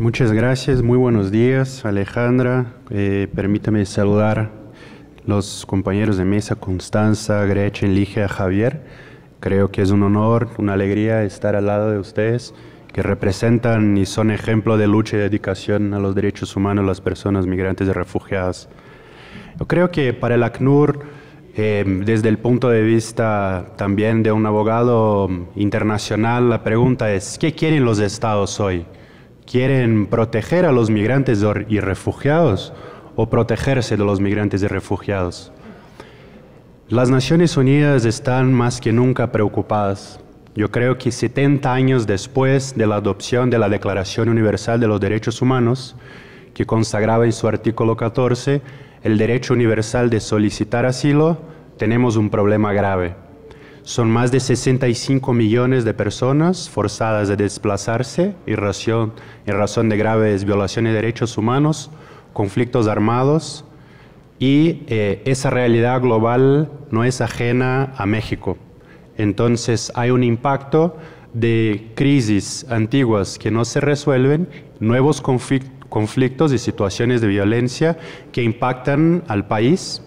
Muchas gracias, muy buenos días, Alejandra. Permítame saludar los compañeros de mesa, Constanza, Gretchen, Ligia, Javier. Creo que es un honor, una alegría estar al lado de ustedes, que representan y son ejemplo de lucha y dedicación a los derechos humanos de las personas migrantes y refugiadas. Yo creo que para el ACNUR, desde el punto de vista también de un abogado internacional, la pregunta es, ¿qué quieren los estados hoy? ¿Quieren proteger a los migrantes y refugiados o protegerse de los migrantes y refugiados? Las Naciones Unidas están más que nunca preocupadas. Yo creo que 70 años después de la adopción de la Declaración Universal de los Derechos Humanos, que consagraba en su artículo 14 el derecho universal de solicitar asilo, tenemos un problema grave. Son más de 65 millones de personas forzadas de desplazarse en razón de graves violaciones de derechos humanos, conflictos armados, y esa realidad global no es ajena a México. Entonces hay un impacto de crisis antiguas que no se resuelven, nuevos conflictos y situaciones de violencia que impactan al país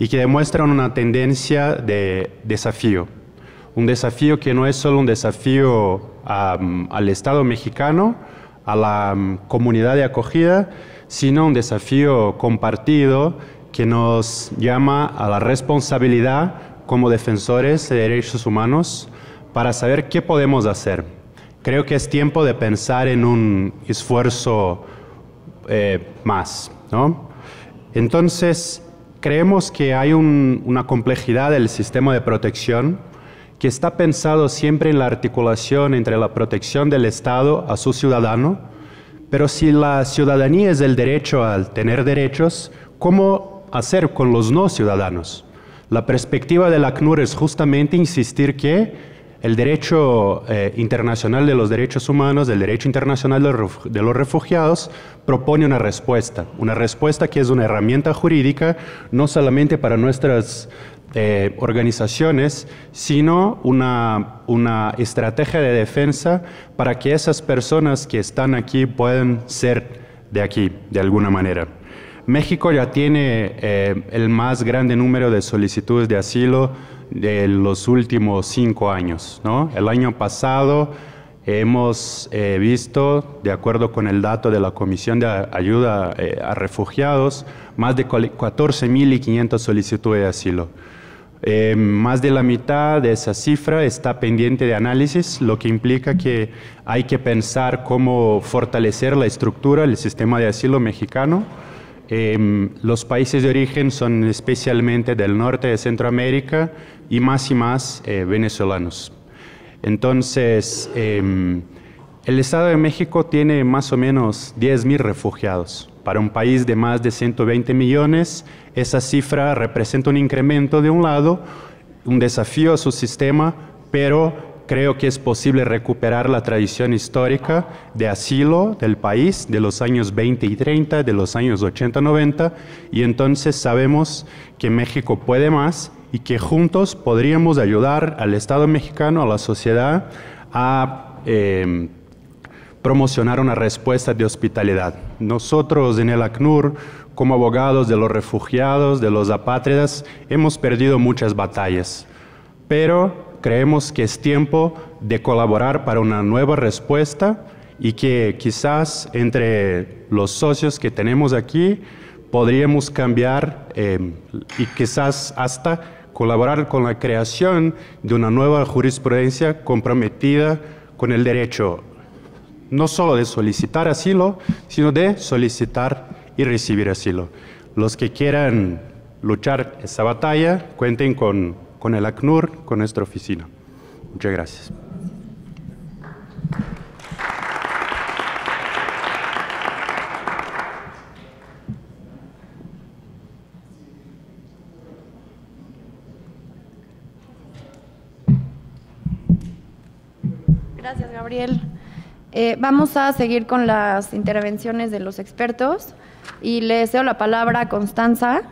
y que demuestran una tendencia de desafío. Un desafío que no es solo un desafío al Estado mexicano, a la comunidad de acogida, sino un desafío compartido que nos llama a la responsabilidad como defensores de derechos humanos para saber qué podemos hacer. Creo que es tiempo de pensar en un esfuerzo más, ¿no? Entonces, creemos que hay una complejidad del sistema de protección que está pensado siempre en la articulación entre la protección del Estado a su ciudadano, pero si la ciudadanía es el derecho al tener derechos, ¿cómo hacer con los no ciudadanos? La perspectiva del ACNUR es justamente insistir que el derecho internacional de los derechos humanos, el derecho internacional de los refugiados, propone una respuesta que es una herramienta jurídica, no solamente para nuestras organizaciones, sino una estrategia de defensa para que esas personas que están aquí puedan ser de aquí, de alguna manera. México ya tiene el más grande número de solicitudes de asilo de los últimos 5 años, ¿no? El año pasado hemos visto, de acuerdo con el dato de la Comisión de Ayuda a Refugiados, más de 14.500 solicitudes de asilo. Más de la mitad de esa cifra está pendiente de análisis, lo que implica que hay que pensar cómo fortalecer la estructura del sistema de asilo mexicano. Los países de origen son especialmente del norte de Centroamérica y más venezolanos. Entonces, el Estado de México tiene más o menos 10.000 refugiados. Para un país de más de 120 millones, esa cifra representa un incremento de un lado, un desafío a su sistema, pero creo que es posible recuperar la tradición histórica de asilo del país de los años 20 y 30, de los años 80 y 90, y entonces sabemos que México puede más y que juntos podríamos ayudar al Estado mexicano, a la sociedad, a promocionar una respuesta de hospitalidad. Nosotros en el ACNUR, como abogados de los refugiados, de los apátridas, hemos perdido muchas batallas, pero creemos que es tiempo de colaborar para una nueva respuesta y que quizás entre los socios que tenemos aquí podríamos cambiar y quizás hasta colaborar con la creación de una nueva jurisprudencia comprometida con el derecho, no solo de solicitar asilo, sino de solicitar y recibir asilo. Los que quieran luchar esa batalla, cuenten con el ACNUR, con nuestra oficina. Muchas gracias. Gracias, Gabriel. Vamos a seguir con las intervenciones de los expertos y le cedo la palabra a Constanza,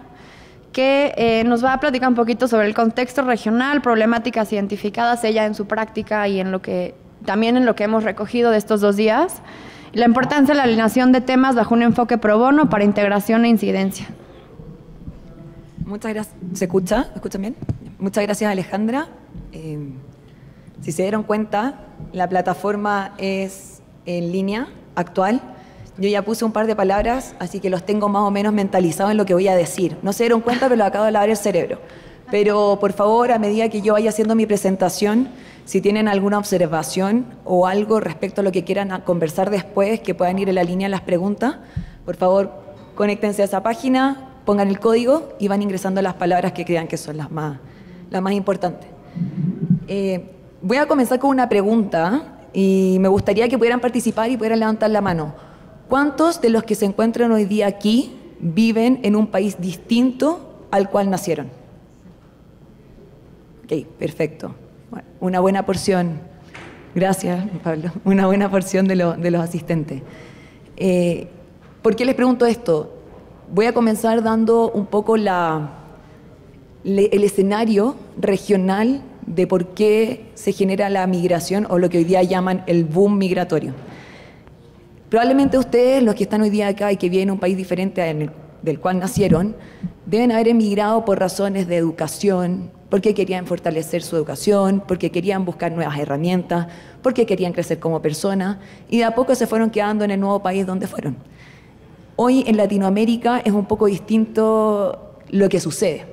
que nos va a platicar un poquito sobre el contexto regional, problemáticas identificadas ella en su práctica y en lo que también hemos recogido de estos 2 días, La importancia de la alineación de temas bajo un enfoque pro bono para integración e incidencia. Muchas gracias. ¿Se escucha? ¿Me escuchan bien? Muchas gracias, Alejandra. Si se dieron cuenta, la plataforma es en línea, actual. Yo ya puse un par de palabras, así que los tengo más o menos mentalizados en lo que voy a decir. No se dieron cuenta, pero lo acabo de lavar el cerebro. Pero, por favor, a medida que yo vaya haciendo mi presentación, si tienen alguna observación o algo respecto a lo que quieran conversar después, que puedan ir en la línea en las preguntas, por favor, conéctense a esa página, pongan el código y van ingresando las palabras que crean que son las más importantes. Voy a comenzar con una pregunta y me gustaría que pudieran participar y pudieran levantar la mano. ¿Cuántos de los que se encuentran hoy día aquí viven en un país distinto al cual nacieron? Ok, perfecto. Bueno, una buena porción. Gracias, Pablo. Una buena porción de los asistentes. ¿Por qué les pregunto esto? Voy a comenzar dando un poco el escenario regional de por qué se genera la migración o lo que hoy día llaman el boom migratorio. Probablemente ustedes, los que están hoy día acá y que vienen a un país diferente del cual nacieron, deben haber emigrado por razones de educación, porque querían fortalecer su educación, porque querían buscar nuevas herramientas, porque querían crecer como personas, y de a poco se fueron quedando en el nuevo país donde fueron. Hoy en Latinoamérica es un poco distinto lo que sucede.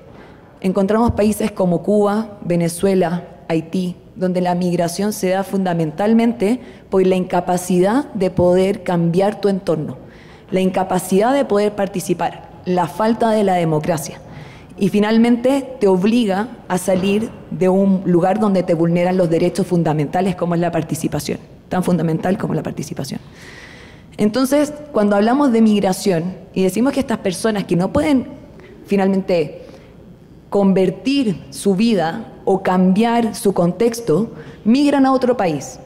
Encontramos países como Cuba, Venezuela, Haití, donde la migración se da fundamentalmente por la incapacidad de poder cambiar tu entorno, la incapacidad de poder participar, la falta de la democracia. Y finalmente te obliga a salir de un lugar donde te vulneran los derechos fundamentales como es la participación, tan fundamental como la participación. Entonces, cuando hablamos de migración y decimos que estas personas que no pueden finalmente convertir su vida o cambiar su contexto, migran a otro país.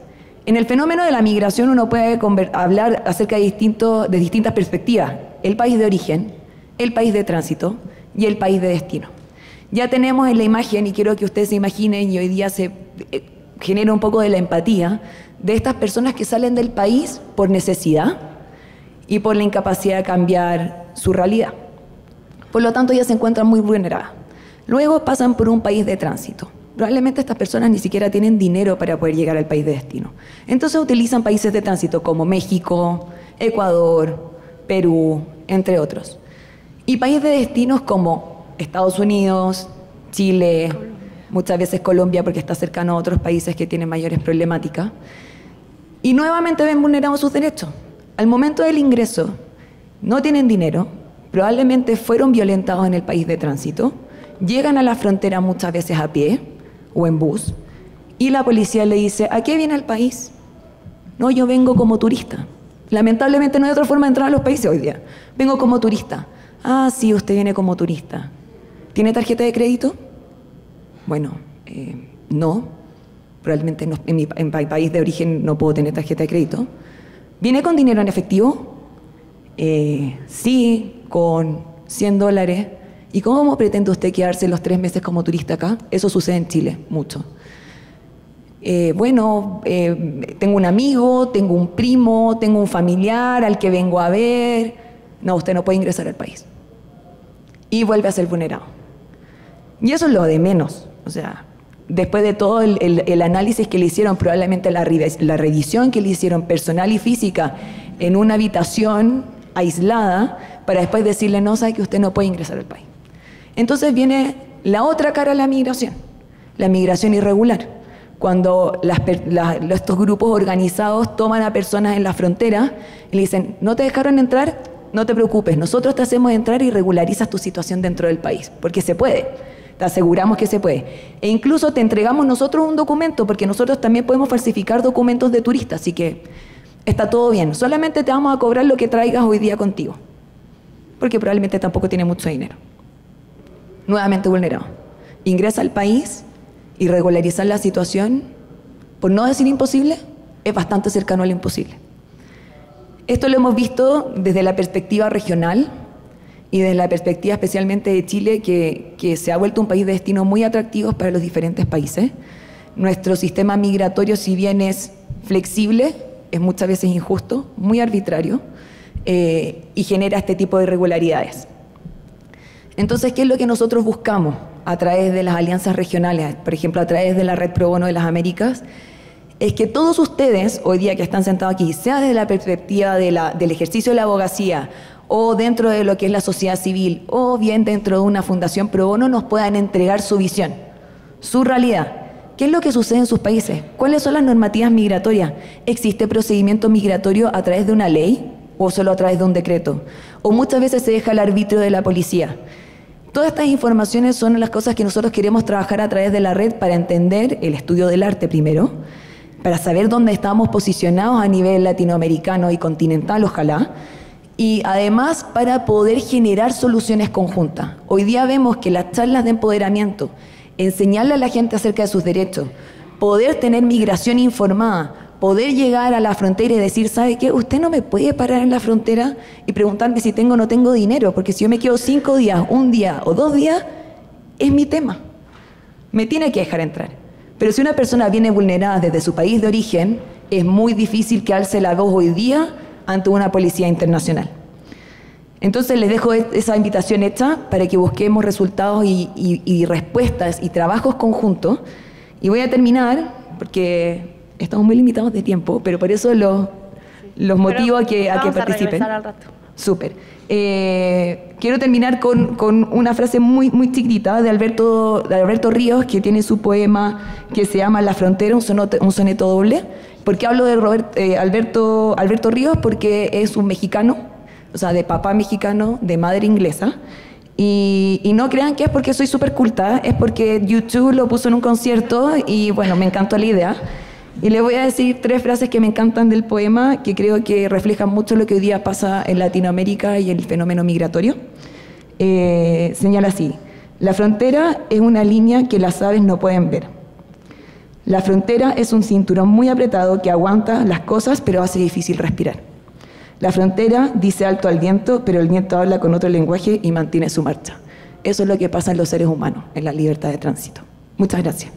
En el fenómeno de la migración uno puede hablar acerca de distintas perspectivas, el país de origen, el país de tránsito y el país de destino. Ya tenemos en la imagen, y quiero que ustedes se imaginen, y hoy día se genera un poco de la empatía, de estas personas que salen del país por necesidad y por la incapacidad de cambiar su realidad. Por lo tanto, ya se encuentran muy vulneradas. Luego pasan por un país de tránsito. Probablemente estas personas ni siquiera tienen dinero para poder llegar al país de destino. Entonces utilizan países de tránsito como México, Ecuador, Perú, entre otros. Y países de destinos como Estados Unidos, Chile, muchas veces Colombia porque está cercano a otros países que tienen mayores problemáticas. Y nuevamente ven vulnerados sus derechos. Al momento del ingreso no tienen dinero, probablemente fueron violentados en el país de tránsito, llegan a la frontera muchas veces a pie o en bus y la policía le dice, ¿a qué viene al país? No, yo vengo como turista. Lamentablemente no hay otra forma de entrar a los países hoy día. Vengo como turista. Ah, sí, usted viene como turista. ¿Tiene tarjeta de crédito? Bueno, no. Probablemente no, en mi país de origen no puedo tener tarjeta de crédito. ¿Viene con dinero en efectivo? Sí, con $100. ¿Y cómo pretende usted quedarse los 3 meses como turista acá? Eso sucede en Chile, mucho. Tengo un amigo, tengo un primo, tengo un familiar al que vengo a ver. No, usted no puede ingresar al país. Y vuelve a ser vulnerado. Y eso es lo de menos. O sea, después de todo el análisis que le hicieron, probablemente la revisión que le hicieron personal y física en una habitación aislada, para después decirle, no, sabe que usted no puede ingresar al país. Entonces viene la otra cara de la migración irregular, cuando estos grupos organizados toman a personas en la frontera y le dicen, no te dejaron entrar, no te preocupes, nosotros te hacemos entrar y regularizas tu situación dentro del país, porque se puede, te aseguramos que se puede. E incluso te entregamos nosotros un documento, porque nosotros también podemos falsificar documentos de turistas, así que está todo bien, solamente te vamos a cobrar lo que traigas hoy día contigo, porque probablemente tampoco tiene mucho dinero. Nuevamente vulnerado. Ingresa al país y regularizar la situación, por no decir imposible, es bastante cercano a lo imposible. Esto lo hemos visto desde la perspectiva regional y desde la perspectiva especialmente de Chile, que se ha vuelto un país de destino muy atractivo para los diferentes países. Nuestro sistema migratorio, si bien es flexible, es muchas veces injusto, muy arbitrario, y genera este tipo de irregularidades. Entonces, ¿qué es lo que nosotros buscamos a través de las alianzas regionales, por ejemplo, a través de la Red Pro Bono de las Américas? Es que todos ustedes, hoy día que están sentados aquí, sea desde la perspectiva de del ejercicio de la abogacía, o dentro de lo que es la sociedad civil, o bien dentro de una fundación pro bono, nos puedan entregar su visión, su realidad. ¿Qué es lo que sucede en sus países? ¿Cuáles son las normativas migratorias? ¿Existe procedimiento migratorio a través de una ley o solo a través de un decreto? O muchas veces se deja al arbitrio de la policía. Todas estas informaciones son las cosas que nosotros queremos trabajar a través de la red para entender el estudio del arte primero, para saber dónde estamos posicionados a nivel latinoamericano y continental, ojalá, y además para poder generar soluciones conjuntas. Hoy día vemos que las charlas de empoderamiento, enseñarle a la gente acerca de sus derechos, poder tener migración informada, poder llegar a la frontera y decir, ¿sabe qué? Usted no me puede parar en la frontera y preguntarme si tengo o no tengo dinero, porque si yo me quedo 5 días, un día o 2 días, es mi tema. Me tiene que dejar entrar. Pero si una persona viene vulnerada desde su país de origen, es muy difícil que alce la voz hoy día ante una policía internacional. Entonces les dejo esa invitación hecha para que busquemos resultados y respuestas y trabajos conjuntos. Y voy a terminar, porque estamos muy limitados de tiempo, pero por eso los motivo a que participen. Vamos a regresar al rato. Súper. Quiero terminar con una frase muy, muy chiquitita de Alberto Ríos, que tiene su poema que se llama La Frontera, un soneto doble. ¿Por qué hablo de Alberto Ríos? Porque es un mexicano. O sea, de papá mexicano, de madre inglesa. Y no crean que es porque soy súper culta, es porque YouTube lo puso en un concierto y, bueno, me encantó la idea. Y les voy a decir 3 frases que me encantan del poema, que creo que reflejan mucho lo que hoy día pasa en Latinoamérica y el fenómeno migratorio. Señala así: la frontera es una línea que las aves no pueden ver. La frontera es un cinturón muy apretado que aguanta las cosas, pero hace difícil respirar. La frontera dice alto al viento, pero el viento habla con otro lenguaje y mantiene su marcha. Eso es lo que pasa en los seres humanos, en la libertad de tránsito. Muchas gracias.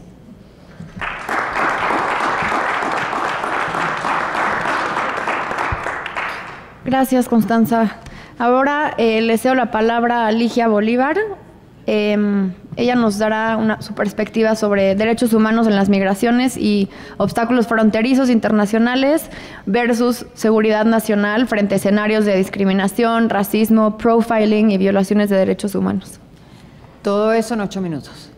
Gracias, Constanza. Ahora le cedo la palabra a Ligia Bolívar. Ella nos dará su perspectiva sobre derechos humanos en las migraciones y obstáculos fronterizos internacionales versus seguridad nacional frente a escenarios de discriminación, racismo, profiling y violaciones de derechos humanos. Todo eso en 8 minutos.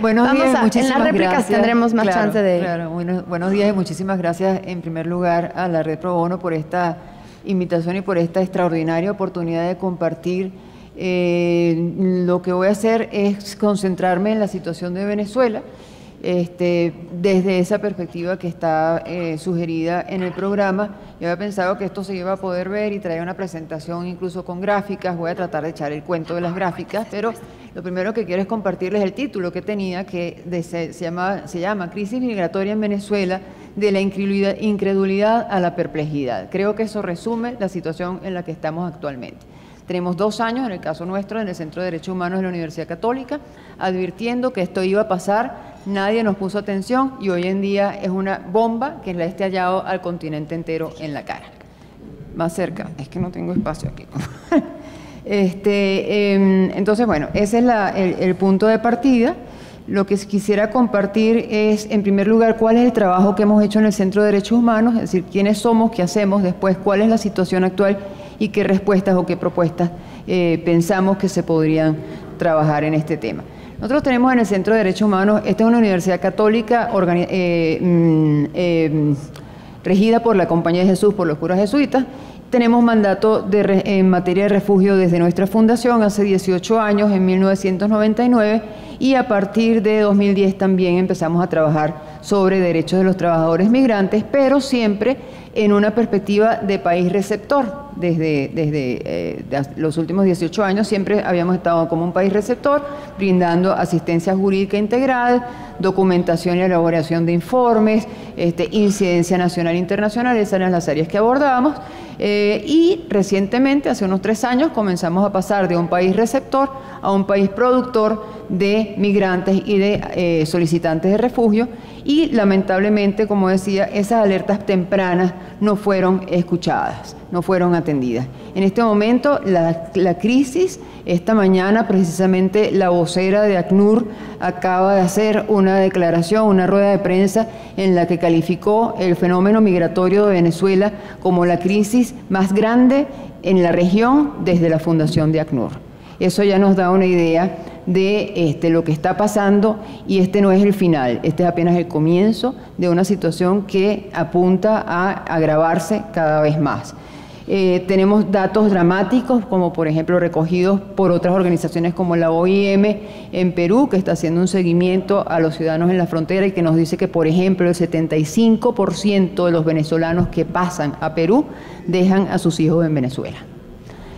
Buenos días, muchísimas gracias. En las réplicas tendremos más chance de... Claro, buenos días y muchísimas gracias en primer lugar a la Red Pro Bono por esta invitación y por esta extraordinaria oportunidad de compartir. Lo que voy a hacer es concentrarme en la situación de Venezuela desde esa perspectiva que está sugerida en el programa. Yo había pensado que esto se iba a poder ver y traía una presentación incluso con gráficas. Voy a tratar de echar el cuento de las gráficas, pero lo primero que quiero es compartirles el título que tenía, que se llama Crisis Migratoria en Venezuela, de la incredulidad a la perplejidad. Creo que eso resume la situación en la que estamos actualmente. Tenemos 2 años, en el caso nuestro, en el Centro de Derechos Humanos de la Universidad Católica, advirtiendo que esto iba a pasar, nadie nos puso atención y hoy en día es una bomba que le ha estallado al continente entero en la cara. Más cerca, es que no tengo espacio aquí. Entonces, bueno, ese es el punto de partida. Lo que quisiera compartir es, en primer lugar, cuál es el trabajo que hemos hecho en el Centro de Derechos Humanos, es decir, quiénes somos, qué hacemos, después cuál es la situación actual y qué respuestas o qué propuestas pensamos que se podrían trabajar en este tema. Nosotros tenemos en el Centro de Derechos Humanos, esta es una universidad católica regida por la Compañía de Jesús, por los curas jesuitas. Tenemos mandato en materia de refugio desde nuestra fundación hace 18 años, en 1999, y a partir de 2010 también empezamos a trabajar sobre derechos de los trabajadores migrantes, pero siempre en una perspectiva de país receptor. desde los últimos 18 años siempre habíamos estado como un país receptor, brindando asistencia jurídica integral, documentación y elaboración de informes, incidencia nacional e internacional, esas eran las áreas que abordábamos. Y recientemente, hace unos 3 años, comenzamos a pasar de un país receptor a un país productor de migrantes y de solicitantes de refugio, y lamentablemente, como decía, esas alertas tempranas no fueron escuchadas, no fueron atendidas. En este momento, la crisis, esta mañana precisamente la vocera de ACNUR acaba de hacer una declaración, una rueda de prensa en la que calificó el fenómeno migratorio de Venezuela como la crisis más grande en la región desde la fundación de ACNUR. Eso ya nos da una idea de lo que está pasando, y este no es el final, este es apenas el comienzo de una situación que apunta a agravarse cada vez más. Tenemos datos dramáticos, como por ejemplo recogidos por otras organizaciones como la OIM en Perú, que está haciendo un seguimiento a los ciudadanos en la frontera y que nos dice que, por ejemplo, el 75% de los venezolanos que pasan a Perú dejan a sus hijos en Venezuela.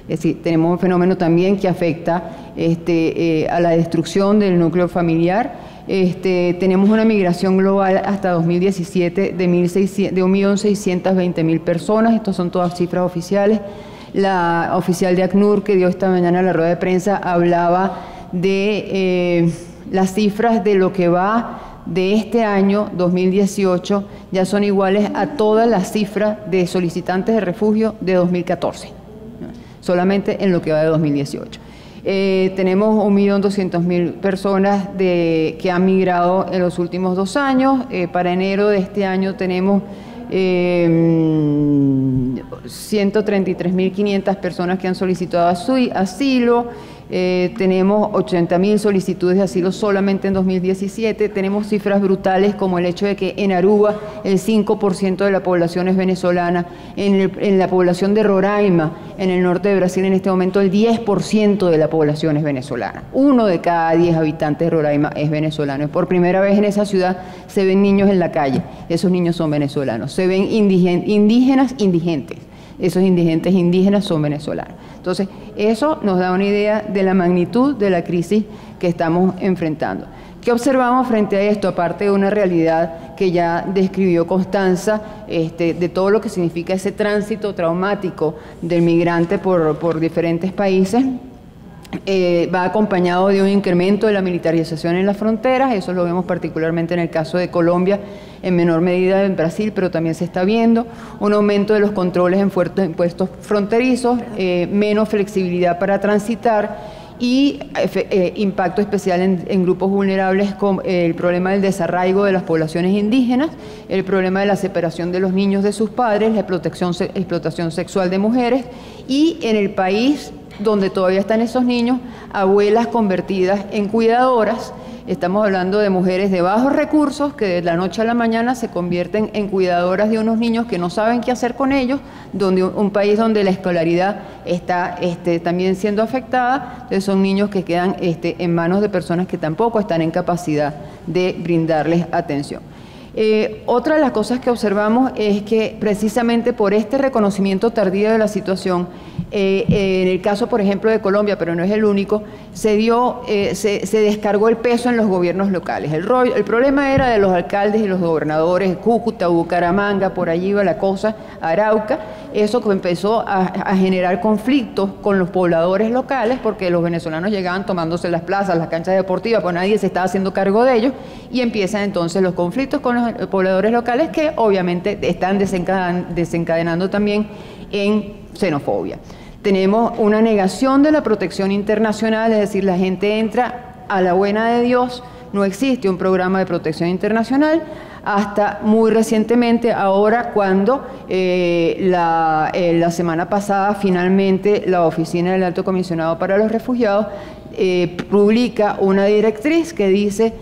Es decir, tenemos un fenómeno también que afecta a la destrucción del núcleo familiar. Tenemos una migración global hasta 2017 de 1.620.000 personas. Estas son todas cifras oficiales. La oficial de ACNUR que dio esta mañana la rueda de prensa hablaba de las cifras de lo que va de este año 2018, ya son iguales a todas las cifras de solicitantes de refugio de 2014, solamente en lo que va de 2018. Tenemos 1.200.000 personas que han migrado en los últimos 2 años. Para enero de este año tenemos 133.500 personas que han solicitado asilo. Tenemos 80.000 solicitudes de asilo solamente en 2017. Tenemos cifras brutales como el hecho de que en Aruba el 5% de la población es venezolana. En la población de Roraima, en el norte de Brasil, en este momento el 10% de la población es venezolana. 1 de cada 10 habitantes de Roraima es venezolano. Por primera vez en esa ciudad se ven niños en la calle. Esos niños son venezolanos. Se ven indígenas indigentes. Esos indigentes indígenas son venezolanos. Entonces, eso nos da una idea de la magnitud de la crisis que estamos enfrentando. ¿Qué observamos frente a esto? Aparte de una realidad que ya describió Constanza, de todo lo que significa ese tránsito traumático del migrante por diferentes países, va acompañado de un incremento de la militarización en las fronteras. Eso lo vemos particularmente en el caso de Colombia, en menor medida en Brasil, pero también se está viendo un aumento de los controles en puestos fronterizos, menos flexibilidad para transitar y impacto especial en grupos vulnerables, con el problema del desarraigo de las poblaciones indígenas, el problema de la separación de los niños de sus padres, la explotación sexual de mujeres, y en el país donde todavía están esos niños, abuelas convertidas en cuidadoras. Estamos hablando de mujeres de bajos recursos que de la noche a la mañana se convierten en cuidadoras de unos niños que no saben qué hacer con ellos, donde un país donde la escolaridad está también siendo afectada. Entonces son niños que quedan en manos de personas que tampoco están en capacidad de brindarles atención. Otra de las cosas que observamos es que precisamente por este reconocimiento tardío de la situación, en el caso por ejemplo de Colombia, pero no es el único, se descargó el peso en los gobiernos locales. El problema era de los alcaldes y los gobernadores, Cúcuta, Bucaramanga, por allí iba la cosa, Arauca. Eso empezó a generar conflictos con los pobladores locales, porque los venezolanos llegaban tomándose las plazas, las canchas deportivas, pues nadie se estaba haciendo cargo de ellos, y empiezan entonces los conflictos con los pobladores locales, que obviamente están desencadenando también en xenofobia. Tenemos una negación de la protección internacional, es decir, la gente entra a la buena de Dios, no existe un programa de protección internacional, hasta muy recientemente, ahora cuando la semana pasada finalmente la Oficina del Alto Comisionado para los Refugiados publica una directriz que dice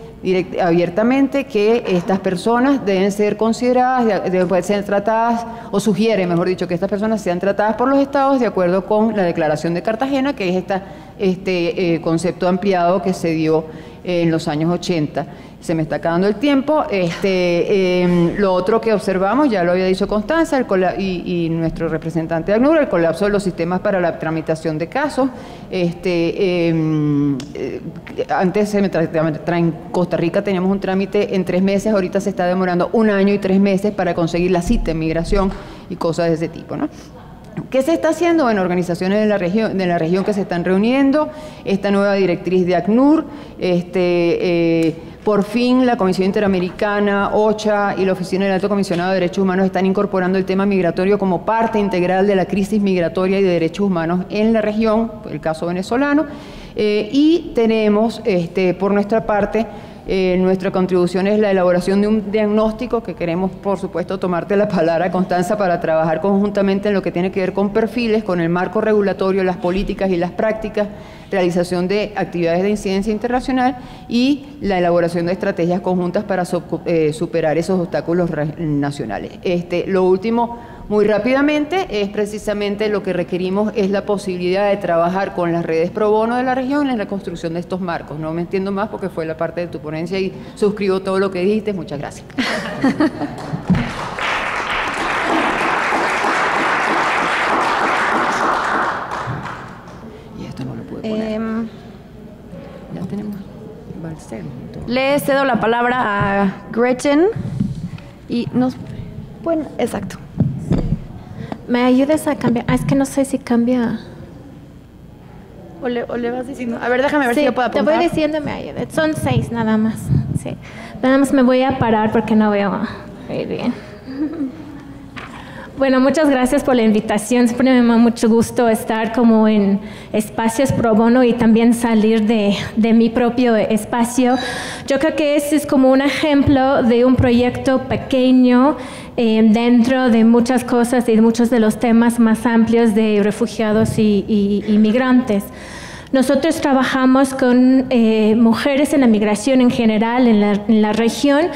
abiertamente que estas personas deben ser consideradas, deben ser tratadas, o sugiere, mejor dicho, que estas personas sean tratadas por los estados de acuerdo con la Declaración de Cartagena, que es esta este concepto ampliado que se dio en los años 80. Se me está acabando el tiempo. Lo otro que observamos, ya lo había dicho Constanza y nuestro representante de ACNUR, el colapso de los sistemas para la tramitación de casos. Antes, en Costa Rica teníamos un trámite en 3 meses, ahorita se está demorando 1 año y 3 meses para conseguir la cita en migración y cosas de ese tipo, ¿no? ¿Qué se está haciendo? Bueno, organizaciones de la región que se están reuniendo, esta nueva directriz de ACNUR, por fin la Comisión Interamericana, OCHA y la Oficina del Alto Comisionado de Derechos Humanos están incorporando el tema migratorio como parte integral de la crisis migratoria y de derechos humanos en la región, el caso venezolano, y tenemos por nuestra parte, nuestra contribución es la elaboración de un diagnóstico que queremos, por supuesto, tomarte la palabra, Constanza, para trabajar conjuntamente en lo que tiene que ver con perfiles, con el marco regulatorio, las políticas y las prácticas, realización de actividades de incidencia internacional y la elaboración de estrategias conjuntas para superar esos obstáculos nacionales. Lo último, muy rápidamente, es precisamente lo que requerimos es la posibilidad de trabajar con las redes pro bono de la región en la construcción de estos marcos. No me entiendo más porque fue la parte de tu ponencia y suscribo todo lo que dijiste. Muchas gracias. Y esto no lo pude poner. Ya tenemos Barcel. Le cedo la palabra a Gretchen y nos... Bueno, exacto. ¿Me ayudes a cambiar? Es que no sé si cambia. O le vas diciendo. A ver, déjame ver si yo puedo apuntar. Te voy diciendo, me ayudes. Son 6 nada más. Sí. Nada más me voy a parar porque no veo muy bien. Bueno, muchas gracias por la invitación. Siempre me da mucho gusto estar como en espacios pro bono y también salir de mi propio espacio. Yo creo que ese es como un ejemplo de un proyecto pequeño dentro de muchas cosas y muchos de los temas más amplios de refugiados y migrantes. Nosotros trabajamos con mujeres en la migración en general en la región,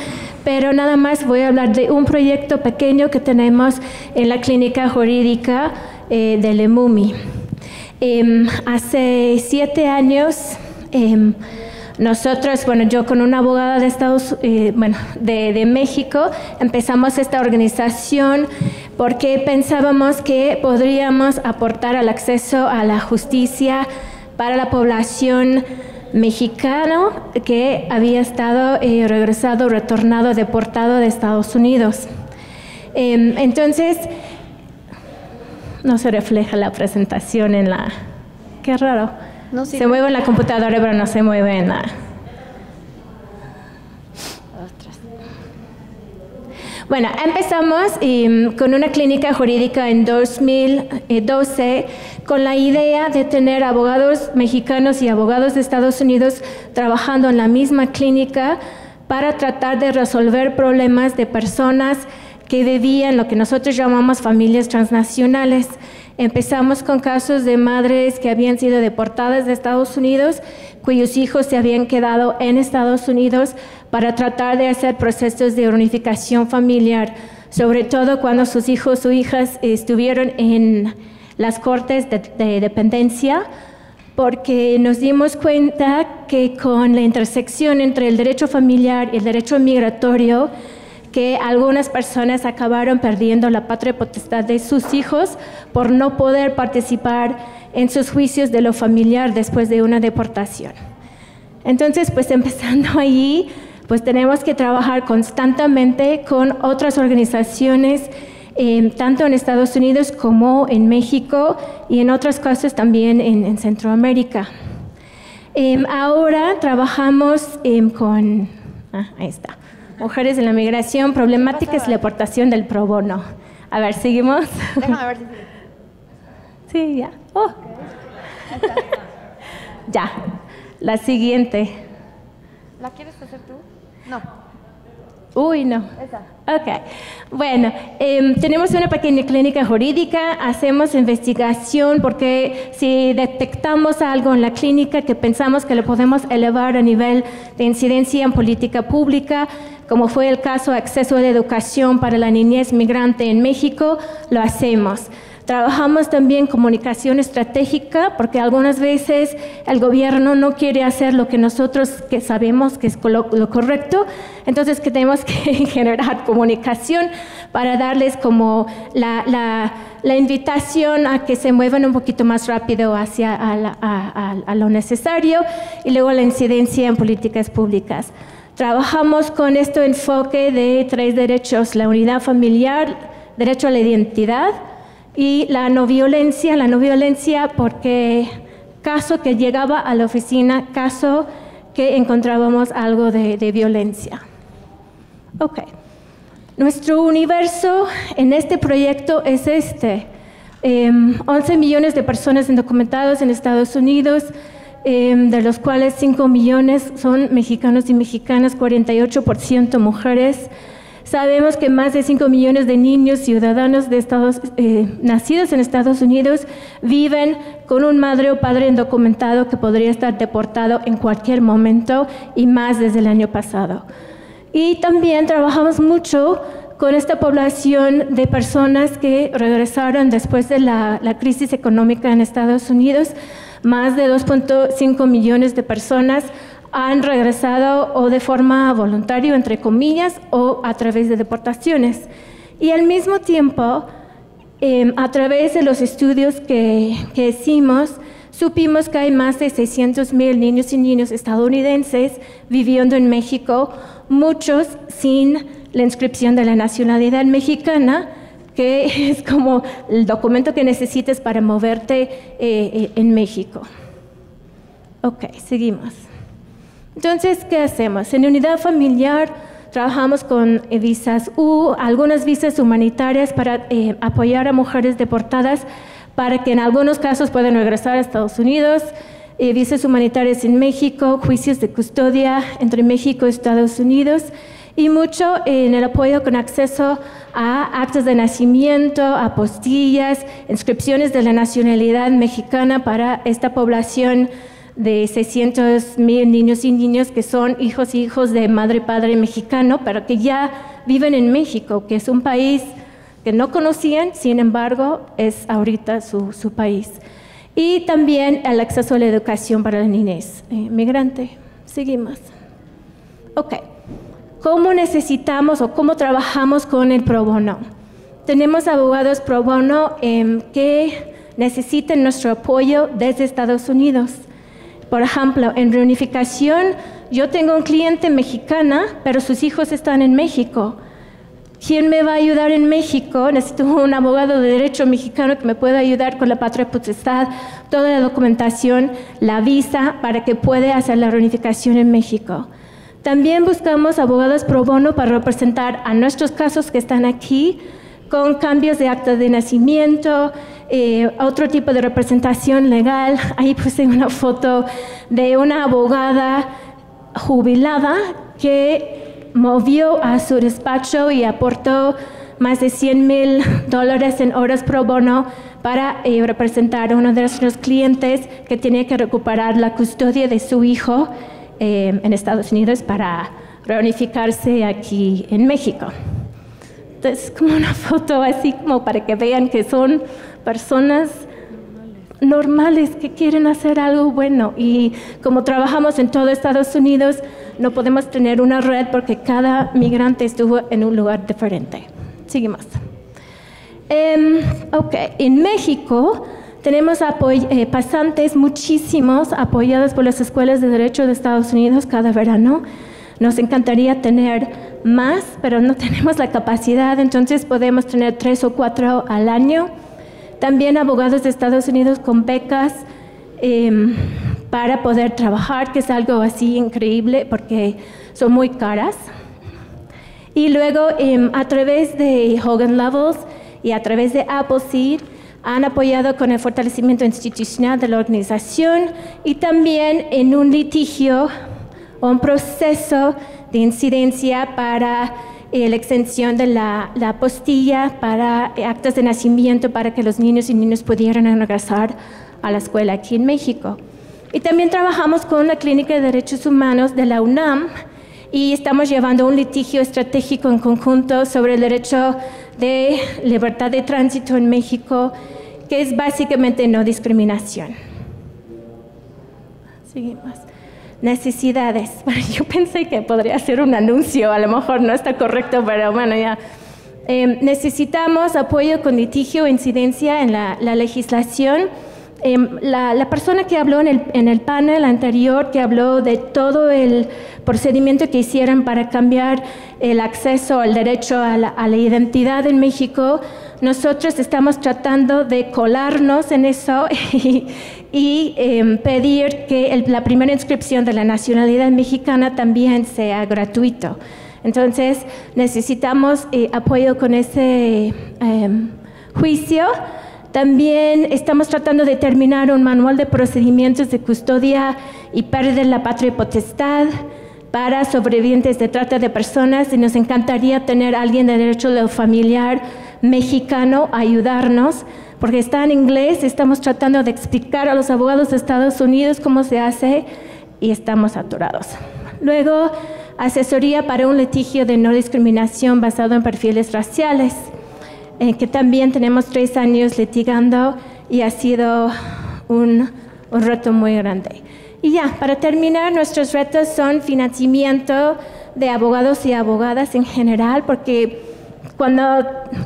pero nada más voy a hablar de un proyecto pequeño que tenemos en la clínica jurídica de Lemumi. Hace 7 años... nosotros, bueno, yo con una abogada de de México empezamos esta organización porque pensábamos que podríamos aportar al acceso a la justicia para la población mexicana que había estado regresado, retornado, deportado de Estados Unidos. Entonces, no se refleja la presentación en la... Qué raro. No, sí, se mueve en la computadora, pero no se mueve en nada. Bueno, empezamos con una clínica jurídica en 2012 con la idea de tener abogados mexicanos y abogados de Estados Unidos trabajando en la misma clínica para tratar de resolver problemas de personas que vivían lo que nosotros llamamos familias transnacionales. Empezamos con casos de madres que habían sido deportadas de Estados Unidos, cuyos hijos se habían quedado en Estados Unidos para tratar de hacer procesos de reunificación familiar, sobre todo cuando sus hijos o hijas estuvieron en las cortes de dependencia, porque nos dimos cuenta que con la intersección entre el derecho familiar y el derecho migratorio, que algunas personas acabaron perdiendo la patria potestad de sus hijos por no poder participar en sus juicios de lo familiar después de una deportación. Entonces, pues empezando allí, pues tenemos que trabajar constantemente con otras organizaciones, tanto en Estados Unidos como en México y en otros casos también en Centroamérica. Ahora trabajamos con... ahí está. Mujeres en la migración, problemáticas y la aportación del pro bono. A ver, ¿seguimos? Déjame ver si... Sí, ya. Oh. Ya. La siguiente. ¿La quieres hacer tú? No. Uy, no. Esa. Ok. Bueno, tenemos una pequeña clínica jurídica, hacemos investigación porque si detectamos algo en la clínica que pensamos que lo podemos elevar a nivel de incidencia en política pública, como fue el caso de acceso a la educación para la niñez migrante en México, lo hacemos. Trabajamos también comunicación estratégica, porque algunas veces el gobierno no quiere hacer lo que nosotros que sabemos que es lo correcto, entonces que tenemos que generar comunicación para darles como la invitación a que se muevan un poquito más rápido hacia a lo necesario, y luego la incidencia en políticas públicas. Trabajamos con este enfoque de 3 derechos: la unidad familiar, derecho a la identidad y la no violencia, porque caso que llegaba a la oficina, caso que encontrábamos algo de violencia. Ok. Nuestro universo en este proyecto es este. 11 millones de personas indocumentadas en Estados Unidos, de los cuales 5 millones son mexicanos y mexicanas, 48% mujeres. Sabemos que más de 5 millones de niños ciudadanos de nacidos en Estados Unidos viven con un madre o padre indocumentado que podría estar deportado en cualquier momento, y más desde el año pasado. Y también trabajamos mucho con esta población de personas que regresaron después de la crisis económica en Estados Unidos. Más de 2.5 millones de personas han regresado o de forma voluntaria, entre comillas, o a través de deportaciones. Y al mismo tiempo, a través de los estudios que hicimos, supimos que hay más de 600,000 niños y niñas estadounidenses viviendo en México, muchos sin la inscripción de la nacionalidad mexicana, que es como el documento que necesitas para moverte en México. Ok, seguimos. Entonces, ¿qué hacemos? En unidad familiar trabajamos con visas U, algunas visas humanitarias para apoyar a mujeres deportadas para que en algunos casos puedan regresar a Estados Unidos, visas humanitarias en México, juicios de custodia entre México y Estados Unidos, y mucho en el apoyo con acceso a actas de nacimiento, apostillas, inscripciones de la nacionalidad mexicana para esta población de 600,000 niños y niñas que son hijos e hijos de madre y padre mexicano, pero que ya viven en México, que es un país que no conocían, sin embargo, es ahorita su país. Y también el acceso a la educación para la niñez migrante. Seguimos. Ok. ¿Cómo necesitamos o cómo trabajamos con el pro bono? Tenemos abogados pro bono que necesitan nuestro apoyo desde Estados Unidos. Por ejemplo, en reunificación, yo tengo un cliente mexicana, pero sus hijos están en México. ¿Quién me va a ayudar en México? Necesito un abogado de derecho mexicano que me pueda ayudar con la patria potestad, toda la documentación, la visa, para que pueda hacer la reunificación en México. También buscamos abogados pro bono para representar a nuestros casos que están aquí, con cambios de acta de nacimiento, otro tipo de representación legal. Ahí puse una foto de una abogada jubilada que movió a su despacho y aportó más de $100,000 en horas pro bono para representar a uno de nuestros clientes que tenía que recuperar la custodia de su hijo en Estados Unidos para reunificarse aquí en México. Entonces, como una foto así como para que vean que son personas normales que quieren hacer algo bueno. Y como trabajamos en todo Estados Unidos, no podemos tener una red porque cada migrante estuvo en un lugar diferente. Seguimos. Ok, en México tenemos pasantes muchísimos apoyados por las escuelas de derecho de Estados Unidos cada verano. Nos encantaría tener más, pero no tenemos la capacidad, entonces podemos tener 3 o 4 al año. También abogados de Estados Unidos con becas para poder trabajar, que es algo así increíble porque son muy caras. Y luego a través de Hogan Lovells y a través de Appleseed, han apoyado con el fortalecimiento institucional de la organización y también en un litigio o un proceso de incidencia para la exención de la apostilla para actas de nacimiento para que los niños y niñas pudieran regresar a la escuela aquí en México. Y también trabajamos con la Clínica de Derechos Humanos de la UNAM y estamos llevando un litigio estratégico en conjunto sobre el derecho de libertad de tránsito en México que es básicamente no discriminación. Seguimos. Necesidades. Bueno, yo pensé que podría hacer un anuncio, a lo mejor no está correcto, pero bueno, ya. Necesitamos apoyo con litigio o incidencia en la legislación. La persona que habló en el panel anterior, que habló de todo el procedimiento que hicieron para cambiar el acceso al derecho a la identidad en México, nosotros estamos tratando de colarnos en eso y pedir que la primera inscripción de la nacionalidad mexicana también sea gratuito. Entonces, necesitamos apoyo con ese juicio. También estamos tratando de terminar un manual de procedimientos de custodia y pérdida de la patria y potestad para sobrevivientes de trata de personas, y nos encantaría tener a alguien de derecho familiar mexicano a ayudarnos, porque está en inglés, estamos tratando de explicar a los abogados de Estados Unidos cómo se hace y estamos atorados. Luego, asesoría para un litigio de no discriminación basado en perfiles raciales, que también tenemos 3 años litigando y ha sido un reto muy grande. Y ya, para terminar, nuestros retos son financiamiento de abogados y abogadas en general, porque cuando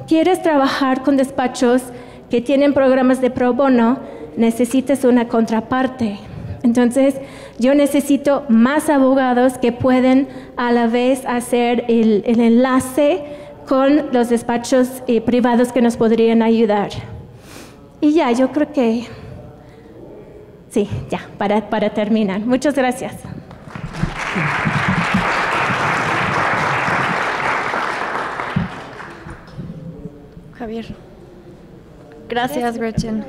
quieres trabajar con despachos que tienen programas de pro bono, necesitas una contraparte. Entonces, yo necesito más abogados que pueden a la vez hacer el enlace con los despachos privados que nos podrían ayudar. Y ya, yo creo que... Sí, ya, para terminar. Muchas gracias. Javier. Gracias, Gretchen.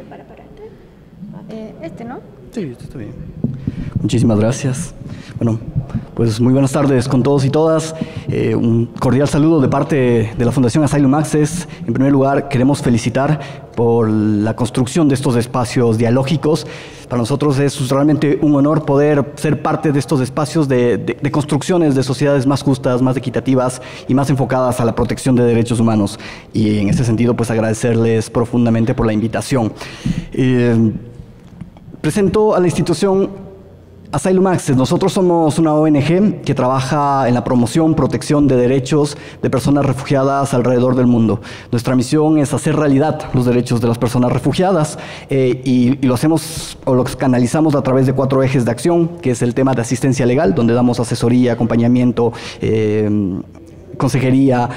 ¿Este, no? Sí, este está bien. Muchísimas gracias. Bueno, pues muy buenas tardes con todos y todas. Un cordial saludo de parte de la Fundación Asylum Access. En primer lugar, queremos felicitar por la construcción de estos espacios dialógicos. Para nosotros es realmente un honor poder ser parte de estos espacios de construcciones de sociedades más justas, más equitativas y más enfocadas a la protección de derechos humanos. Y en ese sentido, pues agradecerles profundamente por la invitación. Presento a la institución Asylum Access. Nosotros somos una ONG que trabaja en la promoción, protección de derechos de personas refugiadas alrededor del mundo. Nuestra misión es hacer realidad los derechos de las personas refugiadas y lo hacemos o lo canalizamos a través de 4 ejes de acción, que es el tema de asistencia legal, donde damos asesoría, acompañamiento, consejería,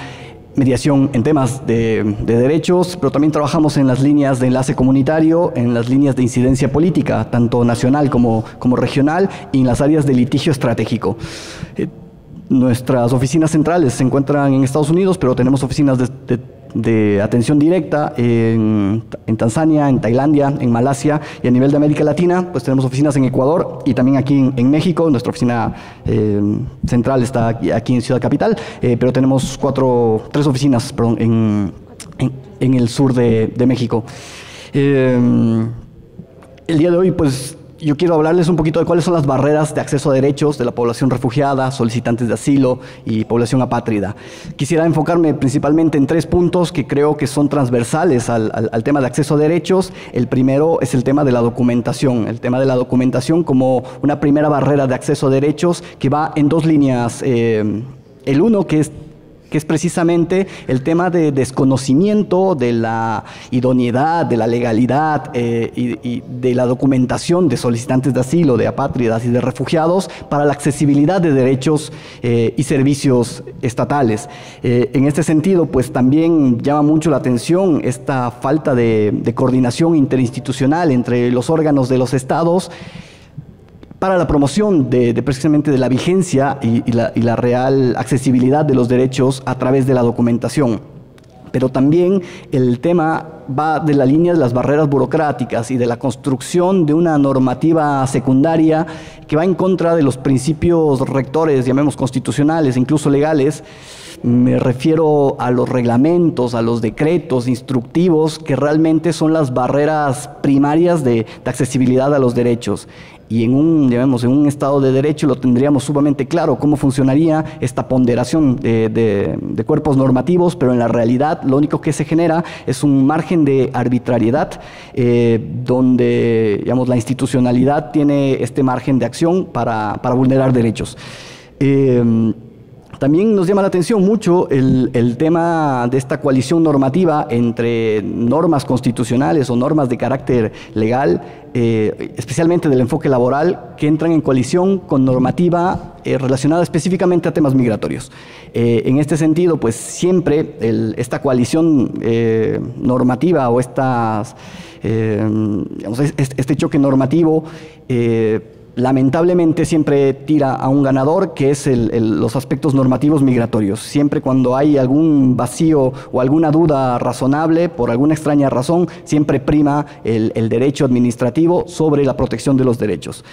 mediación en temas de derechos, pero también trabajamos en las líneas de enlace comunitario, en las líneas de incidencia política, tanto nacional como regional, y en las áreas de litigio estratégico. Nuestras oficinas centrales se encuentran en Estados Unidos, pero tenemos oficinas de atención directa en Tanzania, en Tailandia, en Malasia, y a nivel de América Latina, pues tenemos oficinas en Ecuador y también aquí en México. Nuestra oficina central está aquí en Ciudad Capital, pero tenemos tres oficinas, perdón, en el sur de México. El día de hoy, pues, yo quiero hablarles un poquito de cuáles son las barreras de acceso a derechos de la población refugiada, solicitantes de asilo y población apátrida. Quisiera enfocarme principalmente en 3 puntos que creo que son transversales al tema de acceso a derechos. El primero es el tema de la documentación. El tema de la documentación como una primera barrera de acceso a derechos que va en 2 líneas. El uno, que es precisamente el tema de desconocimiento de la idoneidad, de la legalidad y de la documentación de solicitantes de asilo, de apátridas y de refugiados para la accesibilidad de derechos y servicios estatales. En este sentido, pues también llama mucho la atención esta falta de coordinación interinstitucional entre los órganos de los estados para la promoción precisamente de la vigencia y la real accesibilidad de los derechos a través de la documentación. Pero también el tema va de la línea de las barreras burocráticas y de la construcción de una normativa secundaria que va en contra de los principios rectores, llamemos constitucionales, incluso legales, Me refiero a los reglamentos, a los decretos instructivos que realmente son las barreras primarias de accesibilidad a los derechos. Y en un Estado de Derecho lo tendríamos sumamente claro, cómo funcionaría esta ponderación de cuerpos normativos, pero en la realidad lo único que se genera es un margen de arbitrariedad donde, digamos, la institucionalidad tiene este margen de acción para vulnerar derechos. También nos llama la atención mucho el tema de esta coalición normativa entre normas constitucionales o normas de carácter legal, especialmente del enfoque laboral, que entran en coalición con normativa relacionada específicamente a temas migratorios. En este sentido, pues siempre esta coalición normativa o este choque normativo lamentablemente siempre tira a un ganador, que es los aspectos normativos migratorios. Siempre cuando hay algún vacío o alguna duda razonable, por alguna extraña razón, siempre prima el derecho administrativo sobre la protección de los derechos.